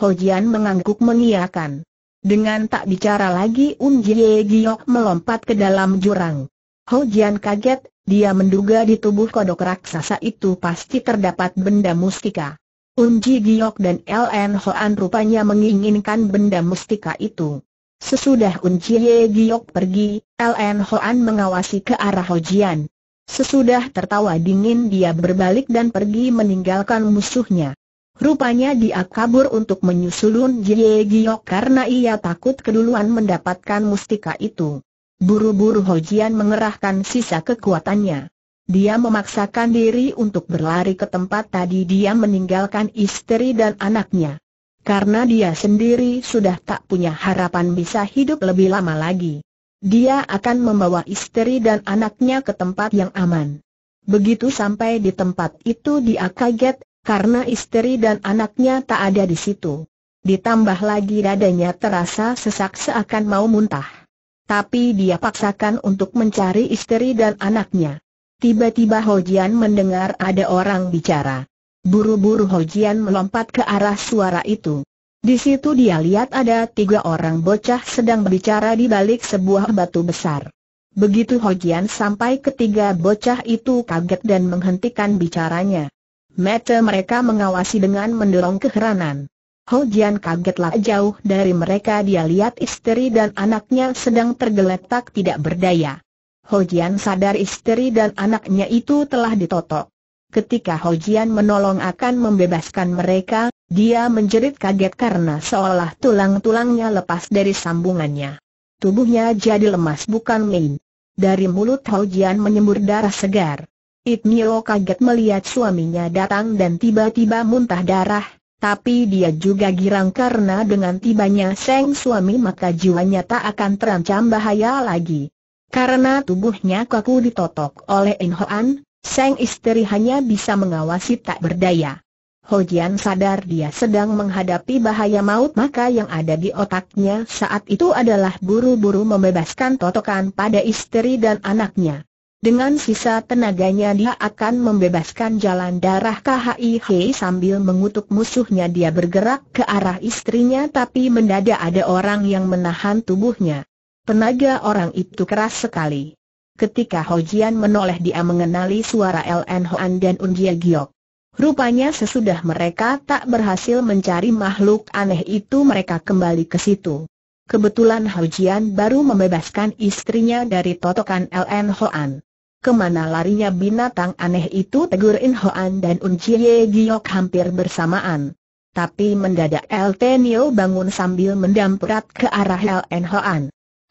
Hojian mengangguk mengiyakan. Dengan tak bicara lagi Un Jie Giok melompat ke dalam jurang. Hojian kaget. Dia menduga di tubuh kodok raksasa itu pasti terdapat benda mustika. Un Jie Giok dan Ln Hoan rupanya menginginkan benda mustika itu. Sesudah Un Jie Giok pergi, Ln Hoan mengawasi ke arah Hojian. Sesudah tertawa dingin dia berbalik dan pergi meninggalkan musuhnya. Rupanya dia kabur untuk menyusul Un Jie Giok karena ia takut keduluan mendapatkan mustika itu. Buru-buru Hojian mengerahkan sisa kekuatannya. Dia memaksakan diri untuk berlari ke tempat tadi dia meninggalkan istri dan anaknya. Karena dia sendiri sudah tak punya harapan bisa hidup lebih lama lagi. Dia akan membawa istri dan anaknya ke tempat yang aman. Begitu sampai di tempat itu dia kaget, karena istri dan anaknya tak ada di situ. Ditambah lagi dadanya terasa sesak seakan mau muntah. Tapi dia paksakan untuk mencari istri dan anaknya. Tiba-tiba Hojian mendengar ada orang bicara. Buru-buru Hojian melompat ke arah suara itu. Di situ dia lihat ada tiga orang bocah sedang berbicara di balik sebuah batu besar. Begitu Hojian sampai ketiga bocah itu kaget dan menghentikan bicaranya. Mata mereka mengawasi dengan mendorong keheranan. Hojian kagetlah. Jauh dari mereka dia lihat istri dan anaknya sedang tergeletak tidak berdaya. Hojian sadar istri dan anaknya itu telah ditotok. Ketika Hojian menolong akan membebaskan mereka, dia menjerit kaget karena seolah tulang-tulangnya lepas dari sambungannya. Tubuhnya jadi lemas bukan main. Dari mulut Hojian menyembur darah segar. Itmio kaget melihat suaminya datang dan tiba-tiba muntah darah. Tapi dia juga girang karena dengan tibanya sang suami maka jiwanya tak akan terancam bahaya lagi. Karena tubuhnya kaku ditotok oleh In Hoan, sang istri hanya bisa mengawasi tak berdaya. Hojian sadar dia sedang menghadapi bahaya maut, maka yang ada di otaknya saat itu adalah buru-buru membebaskan totokan pada istri dan anaknya. Dengan sisa tenaganya dia akan membebaskan jalan darah K H I H. Sambil mengutuk musuhnya dia bergerak ke arah istrinya, tapi mendadak ada orang yang menahan tubuhnya. Tenaga orang itu keras sekali. Ketika Hojian menoleh dia mengenali suara Ln Hoan dan Un Jie Giok. Rupanya sesudah mereka tak berhasil mencari makhluk aneh itu mereka kembali ke situ. Kebetulan Hojian baru membebaskan istrinya dari totokan Ln Hoan. Kemana larinya binatang aneh itu? Tegur In Hoan dan Un Chie Giok hampir bersamaan. Tapi mendadak Lt Nio bangun sambil mendamprat ke arah Ln Hoan.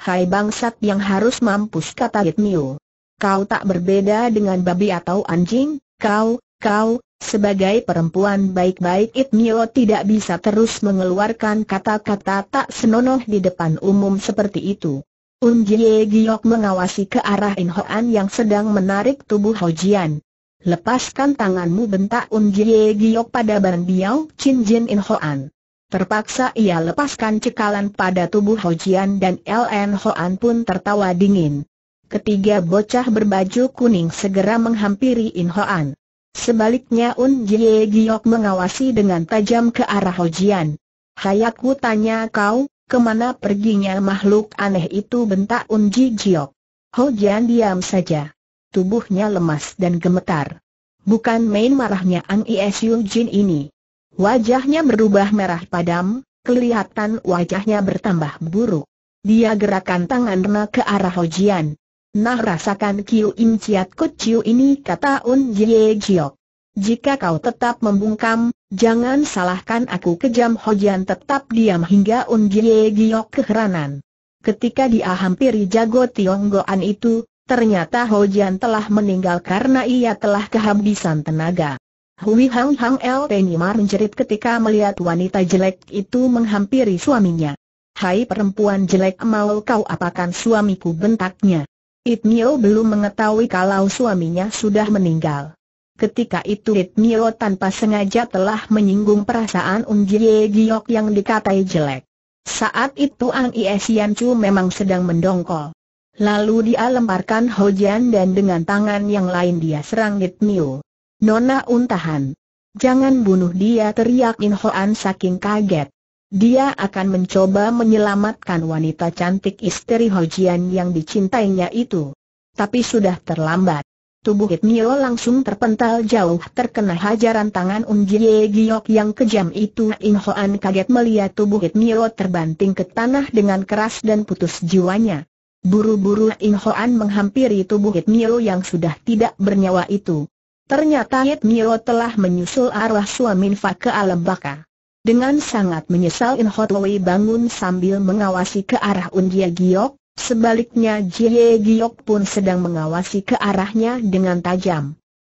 "Hai bangsat yang harus mampus," kata It Nio. "Kau tak berbeda dengan babi atau anjing, kau, kau, sebagai perempuan baik-baik." It Nio tidak bisa terus mengeluarkan kata-kata tak senonoh di depan umum seperti itu. Un Jie Giok mengawasi ke arah In Hoan yang sedang menarik tubuh Ho Jian. "Lepaskan tanganmu," bentak Un Jie Giok pada Ban Biao Chin Jin In Hoan. Terpaksa ia lepaskan cekalan pada tubuh Ho Jian dan Ln Hoan pun tertawa dingin. Ketiga bocah berbaju kuning segera menghampiri In Hoan. Sebaliknya Un Jie Giok mengawasi dengan tajam ke arah Ho Jian. "Hai, aku tanya kau, kemana perginya makhluk aneh itu?" bentak Un Ji Jiok. Ho Jian diam saja. Tubuhnya lemas dan gemetar. Bukan main marahnya Ang Isu Jin ini. Wajahnya berubah merah padam, kelihatan wajahnya bertambah buruk. Dia gerakan tangannya ke arah Ho Jian. "Nah, rasakan Kiu Im Ciat Kut Ciu ini," kata Un Ji Jiok. "Jika kau tetap membungkam, jangan salahkan aku kejam." Ho Jian tetap diam hingga Un Jie Giok keheranan. Ketika dia hampiri jago Tionggoan itu, ternyata Ho Jian telah meninggal karena ia telah kehabisan tenaga. "Hui Hang Hang," Lt Nimar menjerit ketika melihat wanita jelek itu menghampiri suaminya. "Hai perempuan jelek, mau kau apakan suamiku?" bentaknya. It Nio belum mengetahui kalau suaminya sudah meninggal. Ketika itu It Nio tanpa sengaja telah menyinggung perasaan Un Jie Giok yang dikatai jelek. Saat itu Ang Isian Chu memang sedang mendongkol. Lalu dia lemparkan Ho Jian dan dengan tangan yang lain dia serang It Nio. "Nona Untahan, jangan bunuh dia!" teriak In Hoan saking kaget. Dia akan mencoba menyelamatkan wanita cantik istri Ho Jian yang dicintainya itu. Tapi sudah terlambat. Tubuh It Nio langsung terpental jauh terkena hajaran tangan Un Jie Giok yang kejam itu. In Hoan kaget melihat tubuh It Nio terbanting ke tanah dengan keras dan putus jiwanya. Buru-buru In Hoan menghampiri tubuh It Nio yang sudah tidak bernyawa itu. Ternyata It Nio telah menyusul arwah suaminfa ke alam baka. Dengan sangat menyesal In Hoan bangun sambil mengawasi ke arah Un Jie Giok. Sebaliknya Jie Giok pun sedang mengawasi ke arahnya dengan tajam.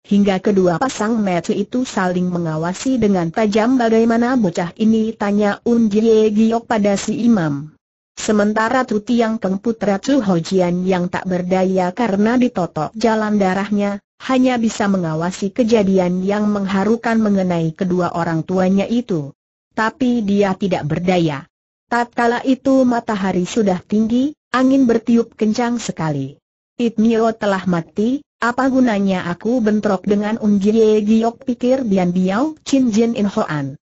Hingga kedua pasang mata itu saling mengawasi dengan tajam. "Bagaimana bocah ini?" tanya Un Jie Giok pada si imam. Sementara Tu Tiang Keng putra Chu Ho Jian yang tak berdaya karena ditotok jalan darahnya, hanya bisa mengawasi kejadian yang mengharukan mengenai kedua orang tuanya itu. Tapi dia tidak berdaya. Tatkala itu matahari sudah tinggi, angin bertiup kencang sekali. "It Nio telah mati, apa gunanya aku bentrok dengan Un Jie Giok?" pikir Bian Biao Chin Jin In Hoan.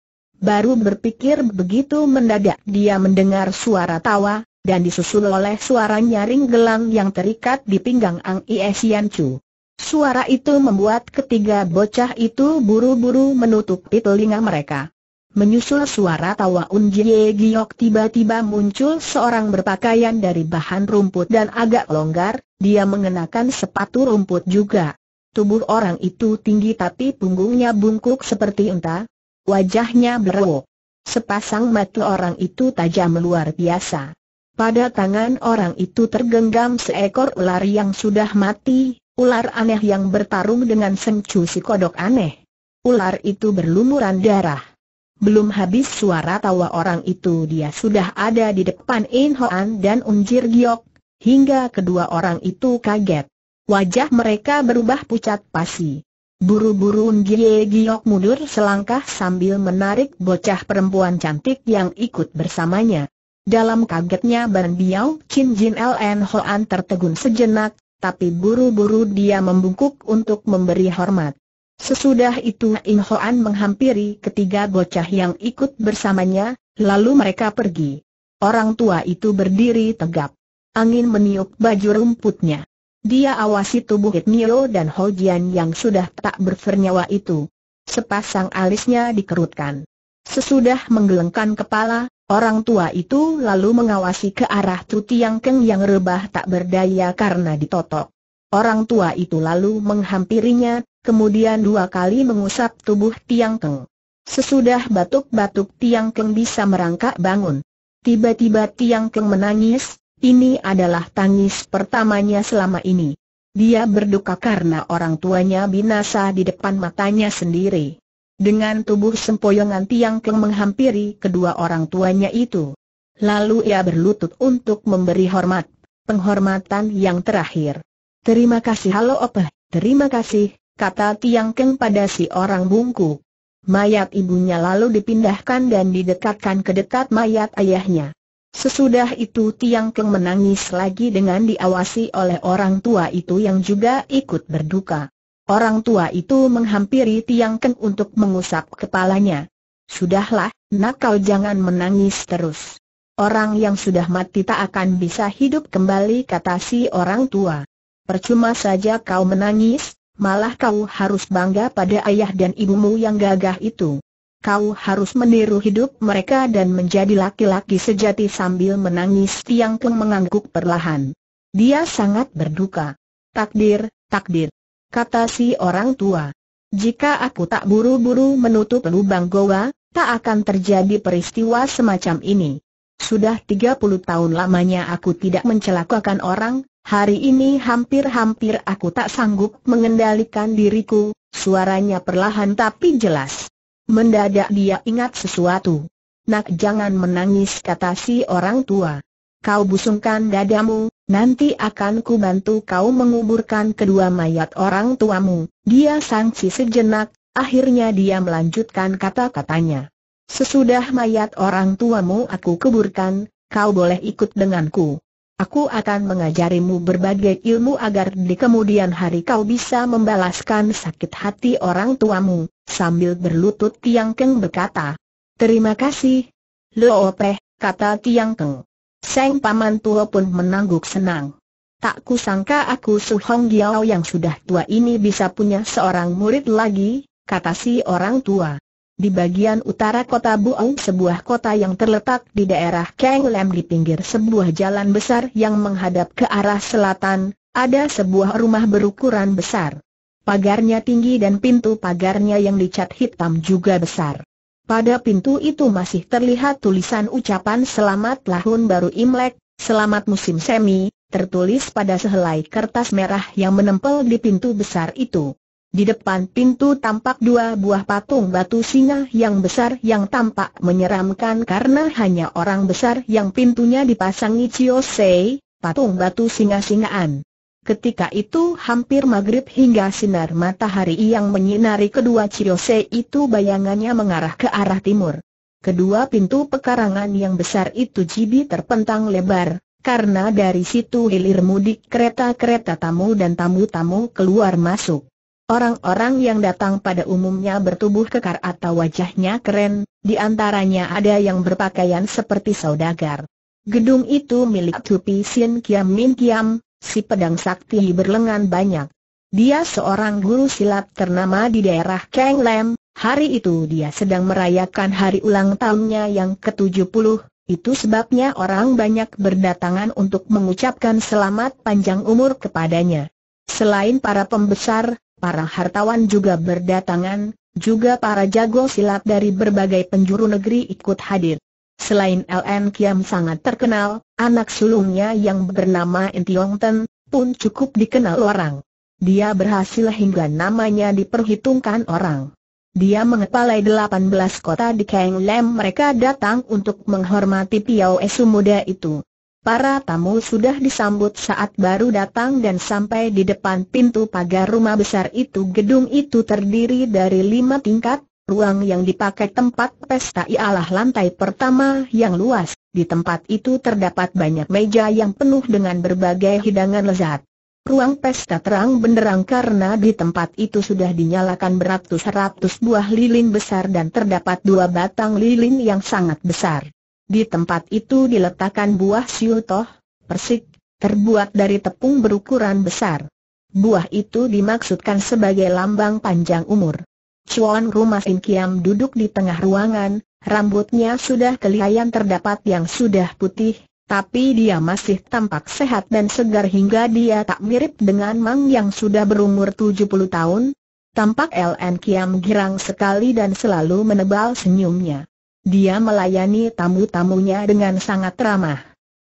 Baru berpikir begitu mendadak dia mendengar suara tawa, dan disusul oleh suara nyaring gelang yang terikat di pinggang Ang Isian Chu. Suara itu membuat ketiga bocah itu buru-buru menutupi telinga mereka. Menyusul suara tawa Un Jie Giok, tiba-tiba muncul seorang berpakaian dari bahan rumput dan agak longgar. Dia mengenakan sepatu rumput juga. Tubuh orang itu tinggi tapi punggungnya bungkuk seperti unta. Wajahnya berok. Sepasang mata orang itu tajam luar biasa. Pada tangan orang itu tergenggam seekor ular yang sudah mati. Ular aneh yang bertarung dengan sencu si kodok aneh. Ular itu berlumuran darah. Belum habis suara tawa orang itu, dia sudah ada di depan In Hoan dan Un Jie Giok, hingga kedua orang itu kaget. Wajah mereka berubah pucat pasi. Buru-buru Un Jie Giok mundur selangkah sambil menarik bocah perempuan cantik yang ikut bersamanya. Dalam kagetnya Ban Biao Chin Jin Ln Hoan tertegun sejenak, tapi buru-buru dia membungkuk untuk memberi hormat. Sesudah itu In Hoan menghampiri ketiga bocah yang ikut bersamanya, lalu mereka pergi. Orang tua itu berdiri tegap. Angin meniup baju rumputnya. Dia awasi tubuh It Nio dan Ho Jian yang sudah tak bernyawa itu. Sepasang alisnya dikerutkan. Sesudah menggelengkan kepala, orang tua itu lalu mengawasi ke arah Tu Tiang Keng yang rebah tak berdaya karena ditotok. Orang tua itu lalu menghampirinya, kemudian dua kali mengusap tubuh Tiang Keng. Sesudah batuk-batuk Tiang Keng bisa merangkak bangun. Tiba-tiba Tiang Keng menangis, ini adalah tangis pertamanya selama ini. Dia berduka karena orang tuanya binasa di depan matanya sendiri. Dengan tubuh sempoyongan Tiang Keng menghampiri kedua orang tuanya itu. Lalu ia berlutut untuk memberi hormat, penghormatan yang terakhir. Terima kasih Halo Opeh, terima kasih, kata Tiang Keng pada si orang bungkuk. Mayat ibunya lalu dipindahkan dan didekatkan ke dekat mayat ayahnya. Sesudah itu Tiang Keng menangis lagi dengan diawasi oleh orang tua itu yang juga ikut berduka. Orang tua itu menghampiri Tiang Keng untuk mengusap kepalanya. Sudahlah, nak kau jangan menangis terus. Orang yang sudah mati tak akan bisa hidup kembali, kata si orang tua. Percuma saja kau menangis, malah kau harus bangga pada ayah dan ibumu yang gagah itu. Kau harus meniru hidup mereka dan menjadi laki-laki sejati. Sambil menangis Tiang Keng mengangguk perlahan. Dia sangat berduka. Takdir, takdir, kata si orang tua. Jika aku tak buru-buru menutup lubang goa, tak akan terjadi peristiwa semacam ini. Sudah tiga puluh tahun lamanya aku tidak mencelakakan orang, hari ini hampir-hampir aku tak sanggup mengendalikan diriku. Suaranya perlahan tapi jelas. Mendadak dia ingat sesuatu. Nak jangan menangis, kata si orang tua. Kau busungkan dadamu, nanti akan ku bantu kau menguburkan kedua mayat orang tuamu. Dia sangsi sejenak, akhirnya dia melanjutkan kata-katanya. Sesudah mayat orang tuamu aku kuburkan, kau boleh ikut denganku. Aku akan mengajarimu berbagai ilmu agar di kemudian hari kau bisa membalaskan sakit hati orang tuamu. Sambil berlutut Tiang Keng berkata, terima kasih, Lo Opeh, kata Tiang Keng. Sang paman tua pun menangguk senang. Tak kusangka aku Su Hong Giau yang sudah tua ini bisa punya seorang murid lagi, kata si orang tua. Di bagian utara kota Buong, sebuah kota yang terletak di daerah Keng Lem di pinggir sebuah jalan besar yang menghadap ke arah selatan, ada sebuah rumah berukuran besar. Pagarnya tinggi dan pintu pagarnya yang dicat hitam juga besar. Pada pintu itu masih terlihat tulisan ucapan selamat tahun baru Imlek, selamat musim semi, tertulis pada sehelai kertas merah yang menempel di pintu besar itu. Di depan pintu tampak dua buah patung batu singa yang besar yang tampak menyeramkan karena hanya orang besar yang pintunya dipasangi ciosei, patung batu singa-singaan. Ketika itu hampir maghrib hingga sinar matahari yang menyinari kedua ciosei itu bayangannya mengarah ke arah timur. Kedua pintu pekarangan yang besar itu jibi terpentang lebar, karena dari situ hilir mudik kereta-kereta tamu dan tamu-tamu keluar masuk. Orang-orang yang datang pada umumnya bertubuh kekar atau wajahnya keren, di antaranya ada yang berpakaian seperti saudagar. Gedung itu milik Tupi Sin Kiam Min Kiam, si pedang sakti berlengan banyak. Dia seorang guru silat ternama di daerah Keng Lem. Hari itu dia sedang merayakan hari ulang tahunnya yang ke tujuh puluh. Itu sebabnya orang banyak berdatangan untuk mengucapkan selamat panjang umur kepadanya. Selain para pembesar, para hartawan juga berdatangan, juga para jago silat dari berbagai penjuru negeri ikut hadir. Selain Ln Kiam sangat terkenal, anak sulungnya yang bernama Intiong Ten pun cukup dikenal orang. Dia berhasil hingga namanya diperhitungkan orang. Dia mengepalai delapan belas kota di Keng Lem. Mereka datang untuk menghormati Piao Esu muda itu. Para tamu sudah disambut saat baru datang dan sampai di depan pintu pagar rumah besar itu. Gedung itu terdiri dari lima tingkat. Ruang yang dipakai tempat pesta ialah lantai pertama yang luas. Di tempat itu terdapat banyak meja yang penuh dengan berbagai hidangan lezat. Ruang pesta terang benderang karena di tempat itu sudah dinyalakan beratus-ratus buah lilin besar dan terdapat dua batang lilin yang sangat besar. Di tempat itu diletakkan buah siutoh, persik, terbuat dari tepung berukuran besar. Buah itu dimaksudkan sebagai lambang panjang umur. Chuan Rumah Sin Kiam duduk di tengah ruangan, rambutnya sudah kelihayan terdapat yang sudah putih, tapi dia masih tampak sehat dan segar hingga dia tak mirip dengan Mang yang sudah berumur tujuh puluh tahun. Tampak Ln Kiam girang sekali dan selalu menebal senyumnya. Dia melayani tamu-tamunya dengan sangat ramah.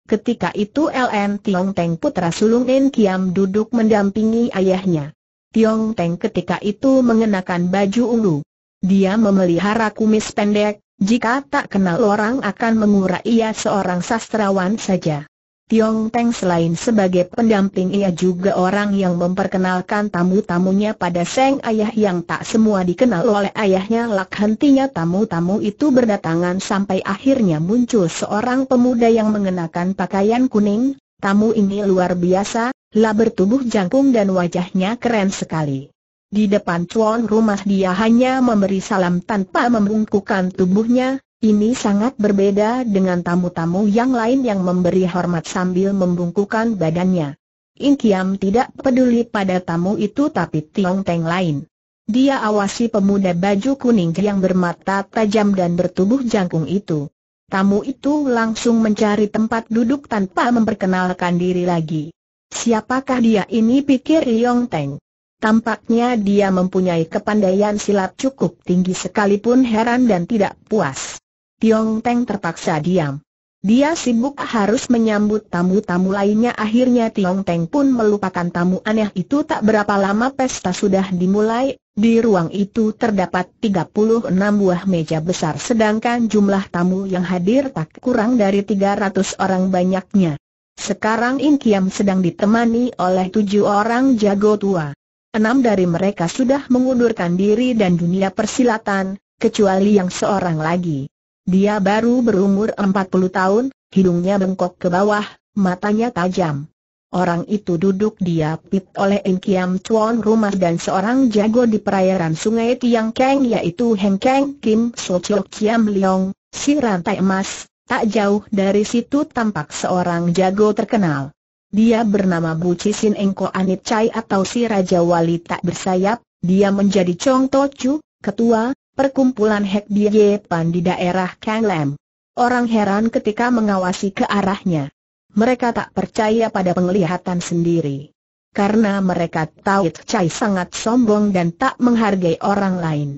Ketika itu Ln Tiong Teng putra sulung En Kiam duduk mendampingi ayahnya. Tiong Teng ketika itu mengenakan baju ungu. Dia memelihara kumis pendek, jika tak kenal orang akan mengira ia seorang sastrawan saja. Tiong Teng selain sebagai pendamping ia juga orang yang memperkenalkan tamu-tamunya pada sang ayah yang tak semua dikenal oleh ayahnya. Lak hentinya tamu-tamu itu berdatangan sampai akhirnya muncul seorang pemuda yang mengenakan pakaian kuning. Tamu ini luar biasa, lah bertubuh jangkung dan wajahnya keren sekali. Di depan tuan rumah dia hanya memberi salam tanpa membungkukkan tubuhnya. Ini sangat berbeda dengan tamu-tamu yang lain yang memberi hormat sambil membungkukkan badannya. En Kiam tidak peduli pada tamu itu tapi Tiong Teng lain. Dia awasi pemuda baju kuning yang bermata tajam dan bertubuh jangkung itu. Tamu itu langsung mencari tempat duduk tanpa memperkenalkan diri lagi. Siapakah dia ini, pikir Tiong Teng. Tampaknya dia mempunyai kepandaian silat cukup tinggi sekalipun heran dan tidak puas. Tiong Teng terpaksa diam. Dia sibuk harus menyambut tamu-tamu lainnya. Akhirnya Tiong Teng pun melupakan tamu aneh itu. Tak berapa lama pesta sudah dimulai. Di ruang itu terdapat tiga puluh enam buah meja besar sedangkan jumlah tamu yang hadir tak kurang dari tiga ratus orang banyaknya. Sekarang En Kiam sedang ditemani oleh tujuh orang jago tua. Enam dari mereka sudah mengundurkan diri dan dunia persilatan, kecuali yang seorang lagi. Dia baru berumur empat puluh tahun, hidungnya bengkok ke bawah, matanya tajam. Orang itu duduk diapit oleh En Kiam tuan rumah dan seorang jago di perairan sungai Tiang Keng yaitu Heng Keng Kim Sochok Kiam Leong, si rantai emas. Tak jauh dari situ tampak seorang jago terkenal. Dia bernama Bu Cisin Engko Anit Chai atau si Raja Wali tak bersayap. Dia menjadi Chong Tochu, ketua perkumpulan Hek Bie Pan di daerah Kang Lam. Orang heran ketika mengawasi ke arahnya. Mereka tak percaya pada penglihatan sendiri. Karena mereka tahu It Chai sangat sombong dan tak menghargai orang lain.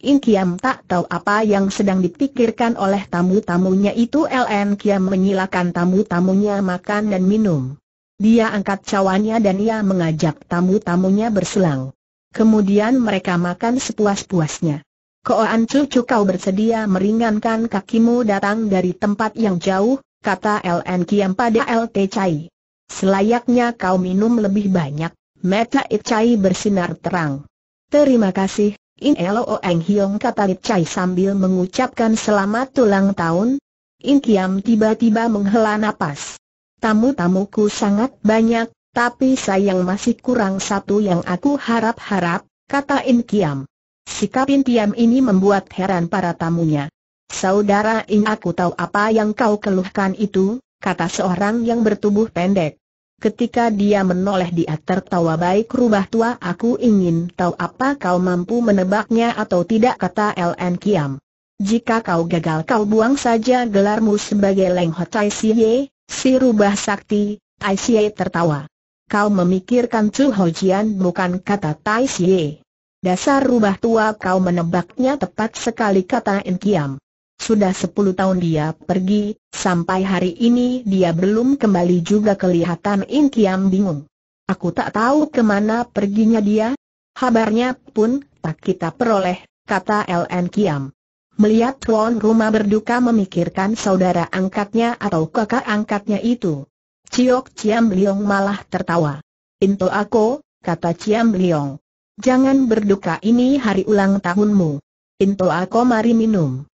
En Kiam tak tahu apa yang sedang dipikirkan oleh tamu-tamunya itu. Ln Kiam menyilakan tamu-tamunya makan dan minum. Dia angkat cawannya dan ia mengajak tamu-tamunya berselang. Kemudian mereka makan sepuas-puasnya. Koan cucu kau bersedia meringankan kakimu datang dari tempat yang jauh, kata Ln Kiam pada Lt Chai. Selayaknya kau minum lebih banyak, mata It Chai bersinar terang. Terima kasih, In Lo Eng Hiong, kata It Chai sambil mengucapkan selamat ulang tahun. En Kiam tiba-tiba menghela napas. Tamu-tamuku sangat banyak, tapi sayang masih kurang satu yang aku harap-harap, kata En Kiam. Sikap En Kiam ini membuat heran para tamunya. Saudara In, aku tahu apa yang kau keluhkan itu, kata seorang yang bertubuh pendek. Ketika dia menoleh dia tertawa baik rubah tua. Aku ingin tahu apa kau mampu menebaknya atau tidak, kata Ln Kiam. Jika kau gagal kau buang saja gelarmu sebagai Leng Hotai Siye, si rubah sakti. Tai Siye tertawa. Kau memikirkan Chu Hojian bukan, kata Tai Siye. Dasar rubah tua, kau menebaknya tepat sekali, kata En Kiam. Sudah sepuluh tahun dia pergi, sampai hari ini dia belum kembali juga, kelihatan En Kiam bingung. Aku tak tahu kemana perginya dia. Kabarnya pun tak kita peroleh, kata Ln Kiam. Melihat tuan rumah berduka memikirkan saudara angkatnya atau kakak angkatnya itu, Ciok Ciam Liong malah tertawa. Into aku, kata Ciam Liong. Jangan berduka, ini hari ulang tahunmu. Into aku, mari minum.